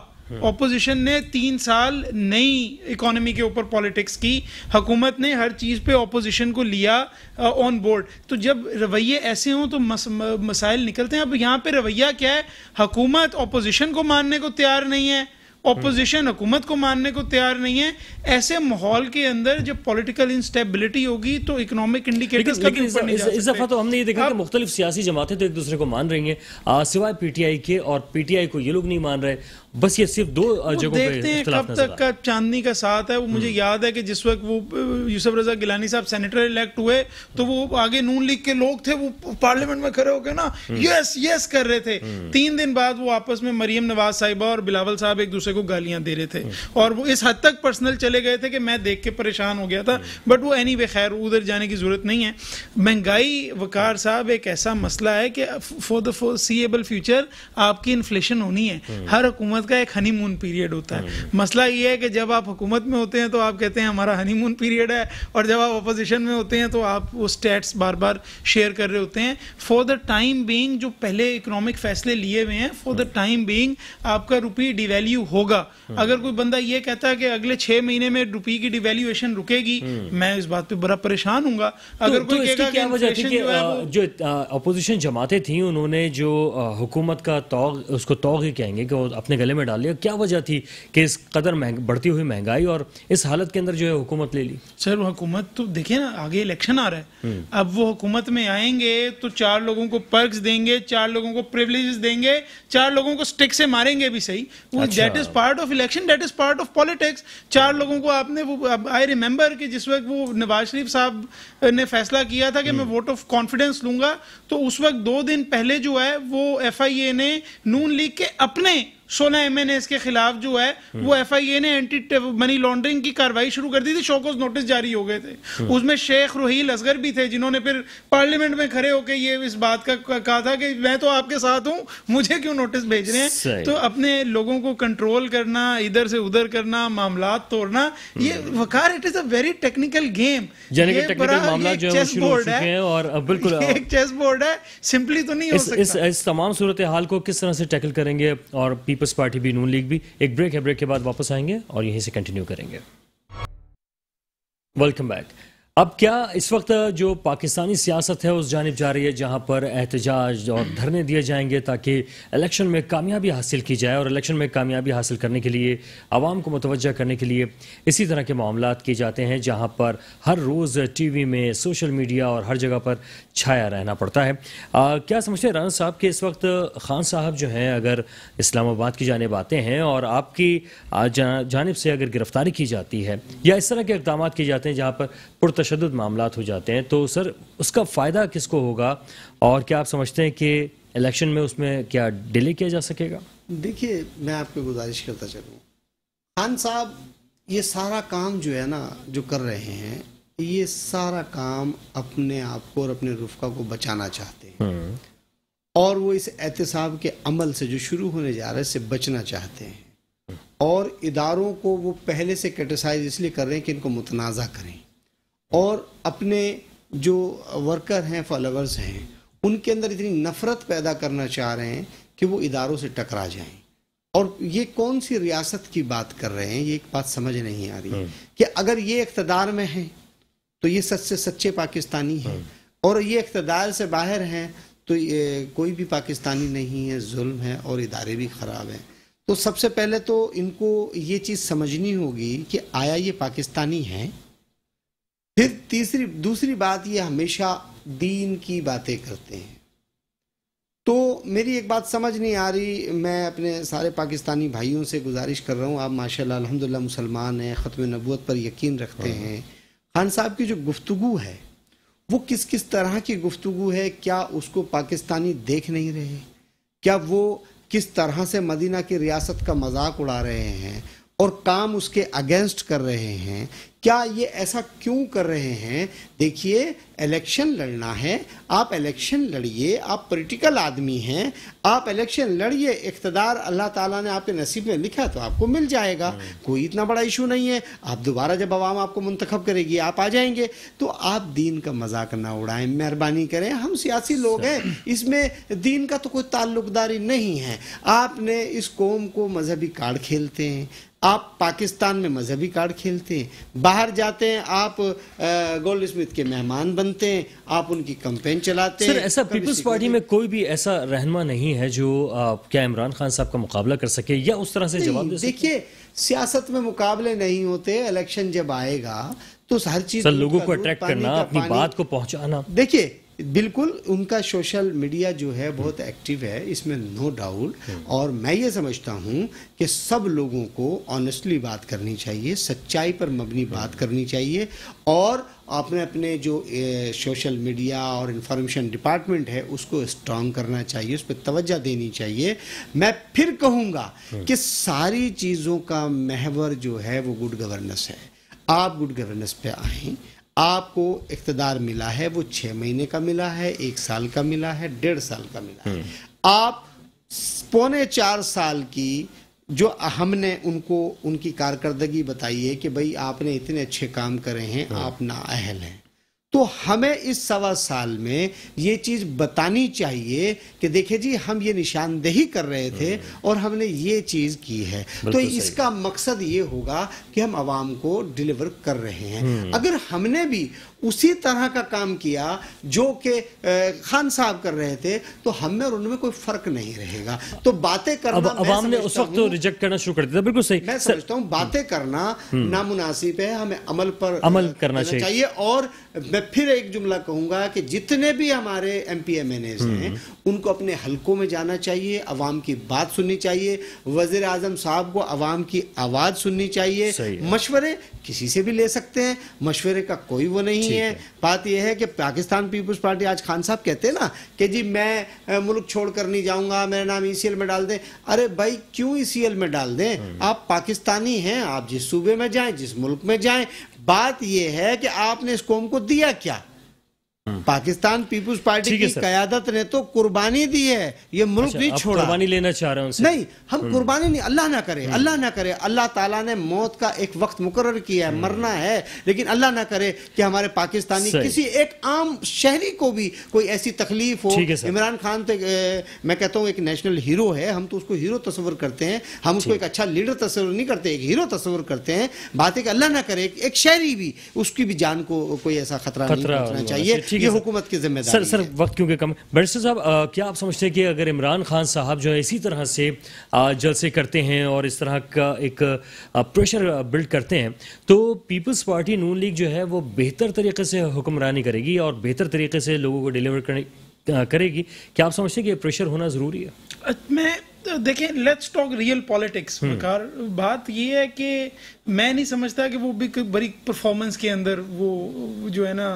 ऑपोजिशन ने तीन साल नई इकोनॉमी के ऊपर पॉलिटिक्स की, हुकूमत ने हर चीज़ पे ऑपोजिशन को लिया ऑन बोर्ड। तो जब रवैये ऐसे हों तो मस, मसाइल निकलते हैं। अब यहाँ पे रवैया क्या है? हुकूमत ऑपोजिशन को मानने को तैयार नहीं है, ऑपोजिशन हुकूमत को मानने को तैयार नहीं है। ऐसे माहौल के अंदर जब पॉलिटिकल इंस्टेबिलिटी होगी तो इकोनॉमिक इंडिकेटर्स का ऊपर नहीं जा सकते। इस दफा तो हमने ये देखा कि मुख्तलिफ सियासी जमातें तो एक दूसरे को मान रही हैं सिवाय पीटीआई के, और पीटीआई को ये लोग नहीं मान रहे। बस ये सिर्फ दो जगहों पे देखते हैं कब तक का चांदनी का साथ है। वो मुझे याद है कि जिस वक्त वो यूसुफ रजा गिलानी साहब सेनेटर इलेक्ट हुए तो वो आगे नून लीग के लोग थे, वो पार्लियामेंट में खड़े होकर ना यस यस कर रहे थे। तीन दिन बाद वो आपस में मरीम नवाज साहिबा और बिलावल साहब एक दूसरे को गालियां दे रहे थे और वो इस हद तक पर्सनल चले गए थे कि मैं देख के परेशान हो गया था। बट वो एनी वे खैर उधर जाने की जरूरत नहीं है। महंगाई वकार साहब एक ऐसा मसला है कि फॉर द फोरसीएबल फ्यूचर आपकी इन्फ्लेशन होनी है। हर हुकूमत का एक हनीमून पीरियड होता है। मसला ये है कि जब आप हुकूमत में होते हैं तो आप कहते हैं हमारा हनीमून पीरियड है, और जब आप अपोजिशन में होते हैं तो आप वो स्टैट्स बार बार शेयर कर रहे होते हैं। फॉर द टाइम बीइंग जो पहले इकोनॉमिक फैसले लिए हुए हैं फॉर द टाइम बीइंग आपका रुपये डिवैल्यू होगा। अगर कोई बंदा ये कहता है कि अगले छह महीने में रुपये की डिवैल्यूएशन रुकेगी, मैं इस बात पर बड़ा परेशान हूँगा। अगर कोई जो अपोजिशन जमातें थी उन्होंने जो हुकूमत का तौग उसको तौग ही कहेंगे कि अपने गले में डाल लिया, क्या वजह थी कि इस कदर बढ़ती हुई महंगाई और इस हालत के अंदर जो है हुकूमत ले ली? सर हुकूमत तो देखिए ना, आगे इलेक्शन आ रहा है, अब वो हुकूमत में आएंगे तो चार लोगों को पर्क्स देंगे, चार लोगों को प्रिविलेजेस देंगे, चार लोगों को स्टिक से मारेंगे भी सही, that is part of election, that is part of politics. चार लोगों को आपने वो आई रिमेम्बर कि जिस वक्त वो नवाज शरीफ साहब ने फैसला किया था कि मैं वोट ऑफ कॉन्फिडेंस लूंगा तो उस वक्त दो दिन पहले जो है वो एफ आई ए ने नून लीग के अपने सोलह एम एन एस के खिलाफ जो है वो एफ आई ए ने एंटी मनी लॉन्ड्रिंग की कार्रवाई शुरू कर दी थी। शोकॉज नोटिस जारी हो गए थे, उसमें शेख रोहील असगर भी थे जिन्होंने फिर पार्लियामेंट में खड़े होकर ये इस बात का कहा था कि मैं तो आपके साथ हूँ, मुझे क्यों नोटिस भेज रहे हैं। तो अपने लोगों को कंट्रोल करना, इधर से उधर करना, मामला तोड़ना, ये Waqar it is a very technical game, chess board है और बिल्कुल एक चेस बोर्ड है, सिंपली तो नहीं हो सकता। इस तमाम सूरत हाल को किस तरह से टैकल करेंगे और पीपल्स पार्टी भी, नून लीग भी। एक ब्रेक है, ब्रेक के बाद वापस आएंगे और यहीं से कंटिन्यू करेंगे। Welcome back. अब क्या इस वक्त जो पाकिस्तानी सियासत है उस जानिब जा रही है जहां पर एहतजाज और धरने दिए जाएंगे ताकि इलेक्शन में कामयाबी हासिल की जाए, और इलेक्शन में कामयाबी हासिल करने के लिए, आवाम को मुतवज्जा करने के लिए इसी तरह के मामला किए जाते हैं जहां पर हर रोज़ टीवी में, सोशल मीडिया और हर जगह पर छाया रहना पड़ता है। आ, क्या समझते हैं राना साहब कि इस वक्त खान साहब जो हैं अगर इस्लामाबाद की जानिब आते हैं और आपकी जानिब से अगर गिरफ्तारी की जाती है या इस तरह के इक़दाम किए जाते हैं जहाँ पर पुरतश तशद्दुद मामलात हो जाते हैं, तो सर उसका फ़ायदा किसको होगा और क्या आप समझते हैं कि इलेक्शन में उसमें क्या डिले किया जा सकेगा? देखिए, मैं आपको गुजारिश करता चलूँ, खान साहब ये सारा काम जो है ना जो कर रहे हैं, ये सारा काम अपने आप को और अपने रुफ़का को बचाना चाहते हैं और वो इस एहतसाब के अमल से जो शुरू होने जा रहा है इससे बचना चाहते हैं, और इदारों को वो पहले से क्रिटिसाइज इसलिए कर रहे हैं कि इनको मुतनाज़ा करें, और अपने जो वर्कर हैं, फॉलोअर्स हैं, उनके अंदर इतनी नफरत पैदा करना चाह रहे हैं कि वो इदारों से टकरा जाएं। और ये कौन सी रियासत की बात कर रहे हैं, ये एक बात समझ नहीं आ रही है कि अगर ये इख्तदार में हैं तो ये सच से सच्चे पाकिस्तानी हैं, और ये इख्तदार से बाहर हैं तो ये कोई भी पाकिस्तानी नहीं है, जुल्म है और इदारे भी ख़राब हैं। तो सबसे पहले तो इनको ये चीज़ समझनी होगी कि आया ये पाकिस्तानी हैं। फिर तीसरी दूसरी बात, ये हमेशा दीन की बातें करते हैं। तो मेरी एक बात समझ नहीं आ रही, मैं अपने सारे पाकिस्तानी भाइयों से गुजारिश कर रहा हूँ, आप माशाल्लाह अल्हम्दुलिल्लाह मुसलमान हैं, ख़त्म नबूवत पर यकीन रखते हैं, खान साहब की जो गुफ्तगू है वो किस किस तरह की गुफ्तगू है, क्या उसको पाकिस्तानी देख नहीं रहे, क्या वो किस तरह से मदीना की रियासत का मजाक उड़ा रहे हैं और काम उसके अगेंस्ट कर रहे हैं, क्या ये ऐसा क्यों कर रहे हैं। देखिए, इलेक्शन लड़ना है, आप इलेक्शन लड़िए, आप पॉलिटिकल आदमी हैं, आप इलेक्शन लड़िए, इख्तदार अल्लाह ताला ने आपके नसीब में लिखा तो आपको मिल जाएगा, कोई इतना बड़ा इशू नहीं है। आप दोबारा जब आवाम आपको मुंतखब करेगी आप आ जाएंगे, तो आप दीन का मजाक ना उड़ाएं, मेहरबानी करें। हम सियासी लोग हैं, इसमें दीन का तो कोई ताल्लुकदारी नहीं है। आपने इस कौम को मजहबी कार्ड खेलते हैं, आप पाकिस्तान में मजहबी कार्ड खेलते हैं, बाहर जाते हैं आप गोल्ड स्मिथ के मेहमान बनते हैं, आप उनकी कैंपेन चलाते हैं। सर, ऐसा पीपल्स पार्टी में कोई भी ऐसा रहनुमा नहीं है जो आप क्या इमरान खान साहब का मुकाबला कर सके या उस तरह से जवाब दे सके? देखिए, सियासत में मुकाबले नहीं होते, इलेक्शन जब आएगा तो हर चीज लोगों को अट्रैक्ट करना, अपनी बात को पहुंचाना। देखिए, बिल्कुल उनका सोशल मीडिया जो है बहुत एक्टिव है, इसमें नो डाउट, और मैं ये समझता हूँ कि सब लोगों को ऑनेस्टली बात करनी चाहिए, सच्चाई पर मबनी बात करनी चाहिए, और आपने अपने जो सोशल मीडिया और इंफॉर्मेशन डिपार्टमेंट है उसको स्ट्रांग करना चाहिए, उस पर तवज्जो देनी चाहिए। मैं फिर कहूँगा कि सारी चीज़ों का महवर जो है वो गुड गवर्नेंस है। आप गुड गवर्नेंस पर आएँ, आपको इख्तदार मिला है, वो छः महीने का मिला है, एक साल का मिला है, डेढ़ साल का मिला है, आप पौने चार साल की जो हमने उनको उनकी कारकर्दगी बताई है कि भाई आपने इतने अच्छे काम करे हैं, आप नाअहल हैं, तो हमें इस सवा साल में ये चीज़ बतानी चाहिए कि देखिए जी, हम ये निशानदेही कर रहे थे और हमने ये चीज़ की है। तो इसका मकसद ये होगा कि हम आवाम को डिलीवर कर रहे हैं। अगर हमने भी उसी तरह का काम किया जो कि खान साहब कर रहे थे तो हमें और उनमें कोई फर्क नहीं रहेगा। तो बातें करना, आवाम ने उस वक्त रिजेक्ट करना शुरू कर दिया। बिल्कुल सही, मैं समझता हूँ बातें करना नामुनासिब है, हमें अमल पर अमल करना चाहिए। और मैं फिर एक जुमला कहूँगा कि जितने भी हमारे M P M N As हैं उनको अपने हलकों में जाना चाहिए, अवाम की बात सुननी चाहिए, वज़ीर आज़म साहब को अवाम की आवाज़ सुननी चाहिए। मशवरे किसी से भी ले सकते हैं, मशवरे का कोई वो नहीं है। बात यह है कि पाकिस्तान पीपल्स पार्टी, आज खान साहब कहते हैं ना कि जी मैं मुल्क छोड़ कर नहीं जाऊँगा, मेरा नाम ई सी एल में डाल दें। अरे भाई क्यों ई सी एल में डाल दें, आप पाकिस्तानी हैं, आप जिस सूबे में जाएँ, जिस मुल्क में जाएँ। बात यह है कि आपने इस कौम को दिया क्या? पाकिस्तान पीपुल्स पार्टी की कयादत ने तो कुर्बानी दी है, ये मुल्क नहीं छोड़ा। कुर्बानी लेना चाह रहे हैं उनसे? नहीं, हम कुर्बानी नहीं, अल्लाह ना करे, अल्लाह ना करे। अल्लाह ताला ने मौत का एक वक्त मुकर्रर किया है, मरना है, लेकिन अल्लाह ना करे कि हमारे पाकिस्तानी किसी एक आम शहरी को भी कोई ऐसी तकलीफ हो। इमरान खान तो मैं कहता हूँ एक नेशनल हीरो है, हम तो उसको हीरो तस्वर करते हैं, हम उसको एक अच्छा लीडर तस्वर नहीं करते, एक हीरो तस्वर करते हैं। बात है कि अल्लाह ना करे एक शहरी भी, उसकी भी जान को कोई ऐसा खतरा नहीं पहुंचना चाहिए, ये हुकूमत की जिम्मेदारी। सर सर वक्त क्योंकि कम, बैरिस्टर साहब क्या आप समझते हैं कि अगर इमरान खान साहब जो है इसी तरह से जलसे करते हैं और इस तरह का एक प्रेशर बिल्ड करते हैं तो पीपल्स पार्टी नून लीग जो है वो बेहतर तरीके से हुक्मरानी करेगी और बेहतर तरीके से लोगों को डिलीवर करने करेगी? क्या आप समझते हैं कि ये प्रेशर होना ज़रूरी है? मैं देखें, लेट्स टॉक रियल पॉलिटिक्स। बात ये है कि मैं नहीं समझता कि वो बड़ी परफॉर्मेंस के अंदर वो जो है ना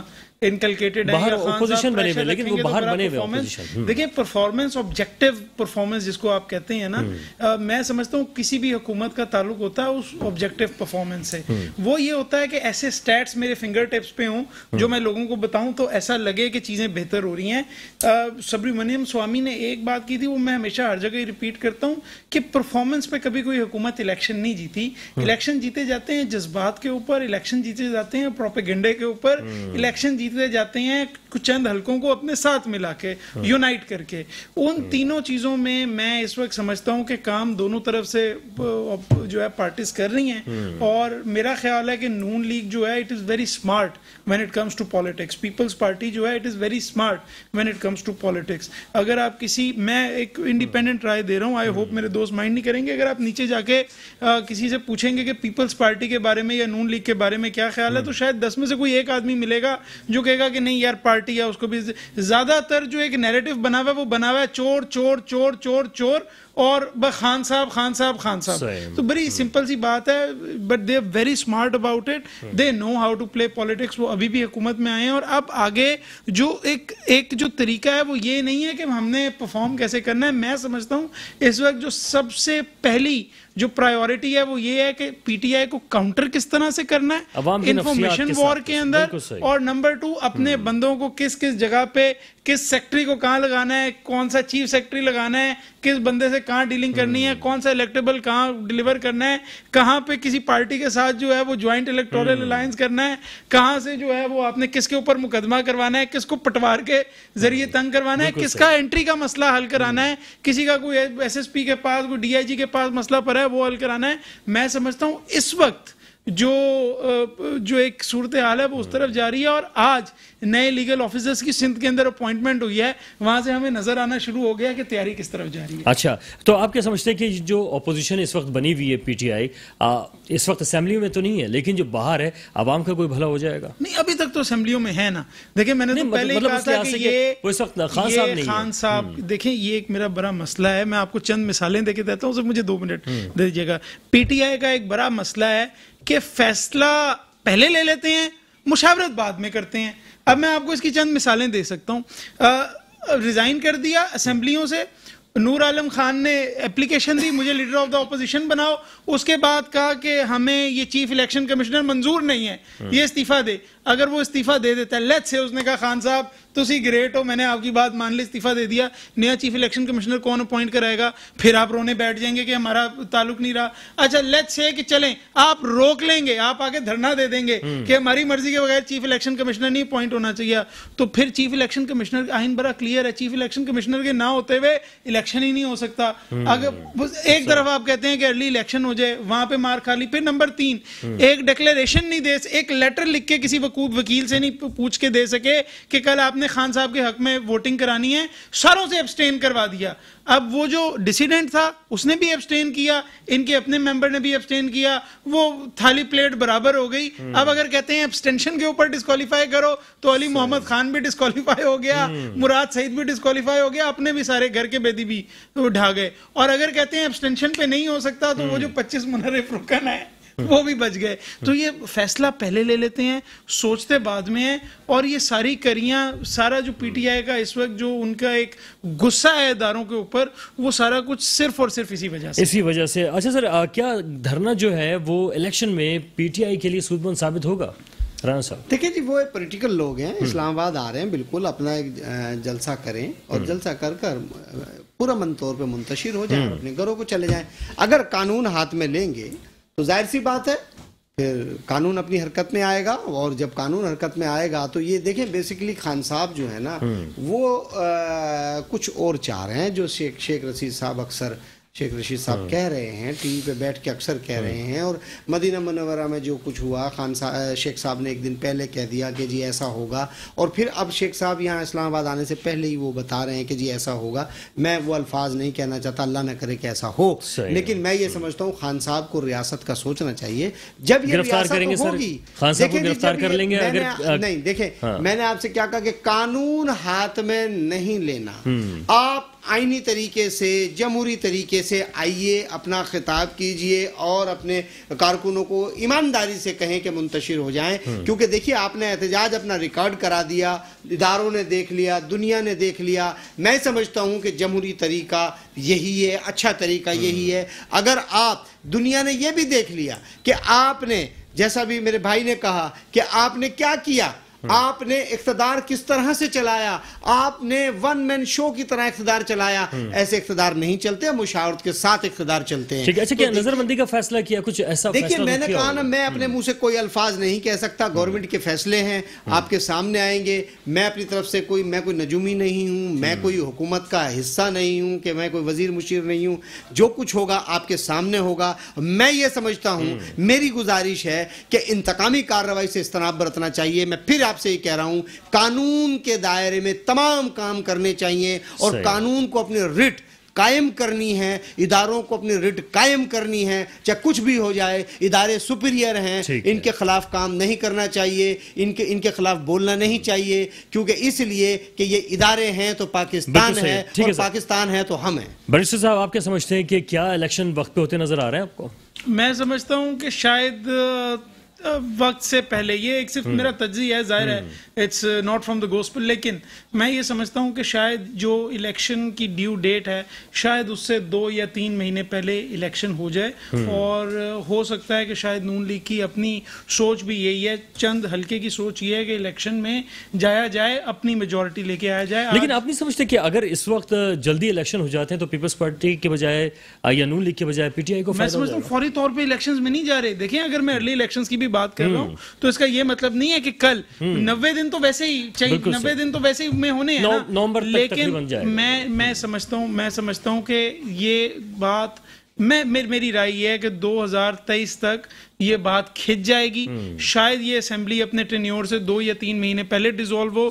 इनकलकेटेड है, बाहर ओपोजिशन बने हुए, लेकिन वो बाहर बने हुए ओपोजिशन। देखिए परफॉर्मेंस, ऑब्जेक्टिव परफॉर्मेंस जिसको आप कहते हैं ना, आ, मैं समझता हूँ किसी भी हुकूमत का ताल्लुक होता है उस ऑब्जेक्टिव परफॉर्मेंस से। वो ये होता है कि ऐसे स्टैट्स मेरे फिंगर टिप्स पे हों जो मैं लोगों को बताऊँ तो ऐसा लगे कि चीज़ें बेहतर हो रही हैं। सुब्रमण्यम स्वामी ने एक बात की थी, वो मैं हमेशा हर जगह रिपीट करता हूँ कि परफॉर्मेंस पे कभी कोई हुकूमत इलेक्शन नहीं जीती। इलेक्शन जीते जाते हैं जज्बात के ऊपर, इलेक्शन जीते जाते हैं प्रोपेगेंडे के ऊपर, इलेक्शन जाते हैं कुछ चंद हलकों को अपने साथ मिला के, यूनाइट करके। उन तीनों चीजों में मैं इस वक्त समझता हूं कि काम दोनों तरफ से जो है पार्टीज कर रही हैं। और मेरा ख्याल है कि नून लीग जो है it is very smart when it comes to politics. Peoples party जो है it is very smart when it comes to politics. अगर आप किसी, मैं एक इंडिपेंडेंट राय दे रहा हूं, आई होप मेरे दोस्त माइंड नहीं करेंगे, अगर आप नीचे जाके आ, किसी से पूछेंगे कि पीपल्स पार्टी के बारे में या नून लीग के बारे में क्या ख्याल है तो शायद दस में से कोई एक आदमी मिलेगा जो कहेगा कि नहीं यार पार्टी है। उसको भी ज्यादातर जो एक नैरेटिव बना हुआ है वो बना हुआ है चोर चोर चोर चोर चोर और बस खान साहब खान साहब खान साहब। तो बड़ी सिंपल सी बात है, but they are very smart about it, they know how to play politics. वो अभी भी हुकूमत में आए हैं और अब आगे जो एक एक जो तरीका है वो ये नहीं है कि हमने परफॉर्म कैसे करना है। मैं समझता हूँ इस वक्त जो सबसे पहली जो प्रायोरिटी है वो ये है कि पीटीआई को काउंटर किस तरह से करना है इंफॉर्मेशन वॉर के अंदर, और नंबर टू अपने बंदों को किस किस जगह पे, किस सेक्रेटरी को कहाँ लगाना है, कौन सा चीफ सेक्रेटरी लगाना है, किस बंदे से कहाँ डीलिंग करनी है, कौन सा इलेक्टेबल कहाँ डिलीवर करना है, कहाँ पे किसी पार्टी के साथ जो है वो ज्वाइंट इलेक्टोरल अलायंस करना है, कहाँ से जो है वो आपने किसके ऊपर मुकदमा करवाना है, किसको पटवार के जरिए तंग करवाना है, किसका एंट्री का मसला हल कराना है, किसी का कोई एस एस पी के पास, कोई डी आई जी के पास मसला पड़ा है वो हल कराना है। मैं समझता हूँ इस वक्त जो जो एक सूरत हाल है वो उस तरफ जा रही है। और आज नए लीगल ऑफिसर्स की सिंध के अंदर अपॉइंटमेंट हुई है, वहां से हमें नजर आना शुरू हो गया कि तैयारी किस तरफ जा रही है। अच्छा, तो आप क्या समझते हैं कि जो अपोजिशन इस वक्त बनी हुई है पीटीआई, इस वक्त असेंबली में तो नहीं है लेकिन जो बाहर है आवाम का कोई भला हो जाएगा? नहीं, अभी तक तो असेंबलियों में है ना। देखिए मैंने तो पहले कहा था कि ये इस वक्त खान साहब नहीं, खान साहब देखें ये एक मेरा बड़ा मसला है। मैं आपको चंद मिसालें देके देता हूँ, मुझे दो मिनट दे दीजिएगा। पीटीआई का एक बड़ा मसला है कि फैसला पहले ले लेते हैं, मुशावरत बाद में करते हैं। अब मैं आपको इसकी चंद मिसालें दे सकता हूँ। रिजाइन कर दिया असेंबलियों से, नूर आलम खान ने एप्लीकेशन दी मुझे लीडर ऑफ द ऑपोजिशन बनाओ, उसके बाद कहा कि हमें ये चीफ इलेक्शन कमिश्नर मंजूर नहीं है, ये इस्तीफा दे। अगर वो इस्तीफा दे देता है, लेट्स से उसने कहा खान साहब तुसी ग्रेट हो, मैंने आपकी बात मान ली, इस्तीफा दे दिया, नया चीफ इलेक्शन कमिश्नर कौन अपॉइंट कराएगा? फिर आप रोने बैठ जाएंगे कि हमारा ताल्लुक नहीं रहा। अच्छा लेट्स से कि चलें आप रोक लेंगे, आप आके धरना दे देंगे कि हमारी मर्जी के बगैर चीफ इलेक्शन कमिश्नर नहीं अपॉइंट होना चाहिए, तो फिर चीफ इलेक्शन कमिश्नर आइन बड़ा क्लियर है, चीफ इलेक्शन कमिश्नर के ना होते हुए इलेक्शन ही नहीं हो सकता। अगर एक तरफ आप कहते हैं कि अर्ली इलेक्शन हो जाए, वहां पर मार खा ली। फिर नंबर तीन, एक डिक्लेरेशन नहीं दे, एक लेटर लिख के किसी वकूब वकील से नहीं पूछ के दे सके कि कल आपने आपने खान साहब के हक में वोटिंग करानी है, सारों से एब्सटेन करवा दिया। अब वो जो डिसिडेंट था उसने भी एब्सटेन किया, इनके अपने मेंबर ने भी एब्सटेन किया, वो थाली प्लेट बराबर हो गई। अब अगर कहते हैं एब्सटेंशन के ऊपर डिस्क्वालीफाई करो तो अली मोहम्मद खान भी डिस्क्वालीफाई हो गया, मुराद सईद भी डिस्क्वालीफाई हो गया, अपने भी सारे घर के बेदी भी ढा गए। और अगर कहते हैं एब्सटेंशन पे नहीं हो सकता तो वो जो पच्चीस मुनर्रिफ रुकन है वो भी बच गए। तो ये फैसला पहले ले लेते हैं, सोचते बाद में है। और ये सारी करियां, सारा जो पीटीआई का इस वक्त जो उनका एक गुस्सा है इदारों के ऊपर, वो सारा कुछ सिर्फ और सिर्फ इसी वजह से इसी वजह से अच्छा सर, आ, क्या धरना जो है वो इलेक्शन में पीटीआई के लिए सूदमंद साबित होगा? देखिए जी, वो पॉलिटिकल लोग हैं, इस्लामाबाद आ रहे हैं, बिल्कुल अपना एक जलसा करें और जलसा कर कर पूरा मन तौर पर मुंतशिर हो जाए, अपने घरों को चले जाएं। अगर कानून हाथ में लेंगे तो जाहिर सी बात है फिर कानून अपनी हरकत में आएगा, और जब कानून हरकत में आएगा तो ये देखें बेसिकली खान साहब जो है ना वो आ, कुछ और चाह रहे हैं, जो शेख शेख रशीद साहब अक्सर शेख रशीद साहब कह रहे हैं, टीवी पे बैठ के अक्सर कह रहे हैं। और मदीना मुनव्वरा में जो कुछ हुआ, खान साहब शेख साहब ने एक दिन पहले कह दिया कि जी ऐसा होगा, और फिर अब शेख साहब यहाँ इस्लामाबाद आने से पहले ही वो बता रहे हैं कि जी ऐसा होगा। मैं वो अल्फाज नहीं कहना चाहता, अल्लाह ना करे कि ऐसा हो, लेकिन मैं ये समझता हूँ खान साहब को रियासत का सोचना चाहिए। जब ये नहीं देखे, मैंने आपसे क्या कहा कि कानून हाथ में नहीं लेना, आप आईनी तरीके से, जमहूरी तरीके से आइए, अपना खिताब कीजिए और अपने कारकुनों को ईमानदारी से कहें कि मुंतशिर हो जाएं। क्योंकि देखिए आपने एहतजाज अपना रिकॉर्ड करा दिया, इदारों ने देख लिया, दुनिया ने देख लिया। मैं समझता हूं कि जमहूरी तरीका यही है, अच्छा तरीका यही है। अगर आप, दुनिया ने यह भी देख लिया कि आपने, जैसा भी मेरे भाई ने कहा कि आपने क्या किया, आपने इख्तदार किस तरह से चलाया, आपने वन मैन शो की तरह इख्तदार चलाया। ऐसे इख्तदार नहीं चलते, मुशावरत के साथ इख्तदार चलते हैं। अच्छा, तो क्या नजरबंदी का फैसला किया कुछ ऐसा? देखिए मैंने कहा ना, मैं अपने मुंह से कोई अल्फाज नहीं कह सकता, गवर्नमेंट के फैसले हैं, आपके सामने आएंगे। मैं अपनी तरफ से कोई, मैं कोई नजूमी नहीं हूँ, मैं कोई हुकूमत का हिस्सा नहीं हूँ कि मैं कोई वजीर मुशीर नहीं हूँ। जो कुछ होगा आपके सामने होगा। मैं ये समझता हूँ, मेरी गुजारिश है कि इंतकामी कार्रवाई से इज्तनाब बरतना चाहिए। मैं फिर आपसे ये कह रहा हूं, कानून के दायरे में तमाम काम करने चाहिए और कानून को अपने रिट कायम करनी है, इदारों को अपनी रिट कायम करनी है, चाहे कुछ भी हो जाए। इदारे सुपीरियर हैं, इनके खिलाफ काम नहीं करना चाहिए, इनके इनके खिलाफ बोलना नहीं चाहिए, क्योंकि इसलिए कि ये इदारे हैं तो पाकिस्तान है, और पाकिस्तान है तो हम हैं। बरिस्टर साहब, आप क्या समझते हैं कि क्या इलेक्शन वक्त पे होते नजर आ रहे हैं आपको? मैं समझता हूँ कि शायद वक्त से पहले, ये एक सिर्फ मेरा तज्ज़िया है, जाहिर है it's not from the gospel, लेकिन मैं ये समझता हूँ कि शायद जो इलेक्शन की ड्यू डेट है शायद उससे दो या तीन महीने पहले इलेक्शन हो जाए। और हो सकता है कि शायद नून लीग की अपनी सोच भी यही है, चंद हल्के की सोच ये है कि इलेक्शन में जाया जाए, अपनी मेजोरिटी लेके आया जाए। लेकिन आप नहीं समझते कि अगर इस वक्त जल्दी इलेक्शन हो जाते हैं तो पीपल्स पार्टी के बजाय या नून लीग के बजाय पीटीआई को? मैं समझता हूँ फौरी तौर पर इलेक्शन में नहीं जा रहे। देखिए, अगर मैं अर्ली इलेक्शन की बात कर रहा हूं तो इसका ये मतलब नहीं है कि कल नब्बे दिन तो वैसे ही चाहिए, नब्बे दिन तो वैसे ही में होने हैं ना, लेकिन मैं मैं समझता हूं मैं समझता हूं कि ये बात, मैं मेर, मेरी राय ये है कि दो हज़ार तेईस तक ये बात खिंच जाएगी। शायद ये असेंबली अपने टेन्योर से दो या तीन महीने पहले डिसॉल्व हो।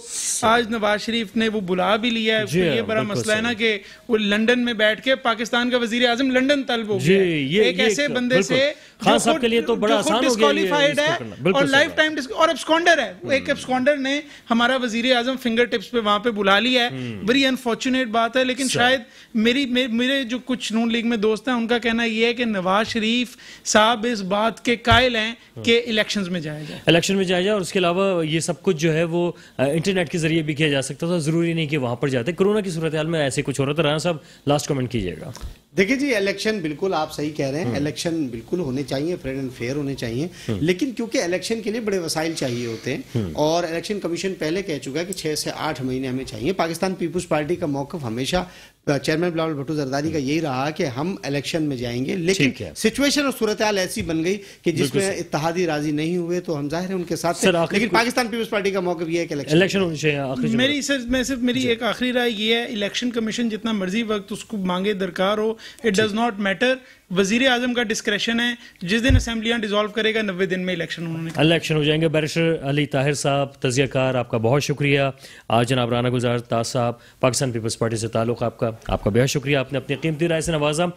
आज नवाज शरीफ ने वो बुला भी लिया है, तो ये बड़ा मसला है ना कि वो लंदन में बैठ के, पाकिस्तान का वजीर आजम लंदन तलब हो गया है एक ऐसे बंदे से खान साहब के लिए तो बड़ा आसान हो गया है, और लाइफ टाइम और एब्सकॉन्डर है। एक एब्सकॉन्डर ने हमारा वजीर आजम फिंगर टिप्स पे वहां पे बुला लिया है। बड़ी अनफॉर्चुनेट बात है, लेकिन शायद मेरी मेरे जो कुछ नून लीग में दोस्त हैं उनका कहना यह है कि नवाज शरीफ साहब इस बात के कायल हैं कि इलेक्शंस में जाया जाए, इलेक्शन में जाया जाए। और उसके अलावा ये सब कुछ जो है वो इंटरनेट के जरिए भी किया जा सकता था, जरूरी नहीं कि वहां पर जाते। कोरोना की सूरत हाल में ऐसे कुछ हो रहा था। राणा साहब, लास्ट कमेंट कीजिएगा। देखिए जी, इलेक्शन बिल्कुल आप सही कह रहे हैं, इलेक्शन बिल्कुल होने चाहिए, फ्रेंड एंड फेयर होने चाहिए, लेकिन क्योंकि इलेक्शन के लिए बड़े वसाइल चाहिए होते हैं, और इलेक्शन कमीशन पहले कह चुका है कि छः से आठ महीने हमें चाहिए। पाकिस्तान पीपुल्स पार्टी का मौकफ हमेशा चेयरमैन बिलावल भुट्टो जरदारी का यही रहा कि हम इलेक्शन में जाएंगे, लेकिन सिचुएशन और सूरत हाल ऐसी बन गई कि जिसमें इत्तेहादी राजी नहीं हुए तो हम जाहिर है उनके साथ सर, लेकिन पाकिस्तान पीपल्स पार्टी का मौक़िफ़ यह है कि इलेक्शन होनी चाहिए। मेरी सर मैं सिर्फ मेरी एक आखिरी राय ये है, इलेक्शन कमीशन जितना मर्जी वक्त उसको मांगे दरकार हो, इट डज नॉट मैटर। वजीर आजम का डिस्क्रेशन है, जिस दिन असम्बलियाँ डिसॉल्व करेगा नब्बे दिन में इलेक्शन होने इलेक्शन हो जाएंगे। बैरिस्टर अली ताहिर साहब तजयकार आपका बहुत शुक्रिया। आज जनाब राना गुलजार ताज साहब पाकिस्तान पीपल्स पार्टी से ताल्लुक़ आपका आपका बेहद शुक्रिया, आपने अपनी कीमती राय से नवाजा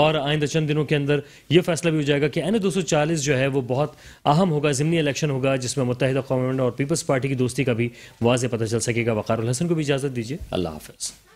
और आइंदा चंद दिनों के अंदर यह फैसला भी हो जाएगा कि एन ए दो सौ चालीस जो है वो बहुत अहम होगा, ज़िमनी इलेक्शन होगा जिसमें मुत्तहिदा कौम और पीपल्स पार्टी की दोस्ती का भी वाज़ेह पता चल सकेगा। वक़ारुल हसन को भी इजाज़त दीजिए, अल्लाह हाफ़िज़।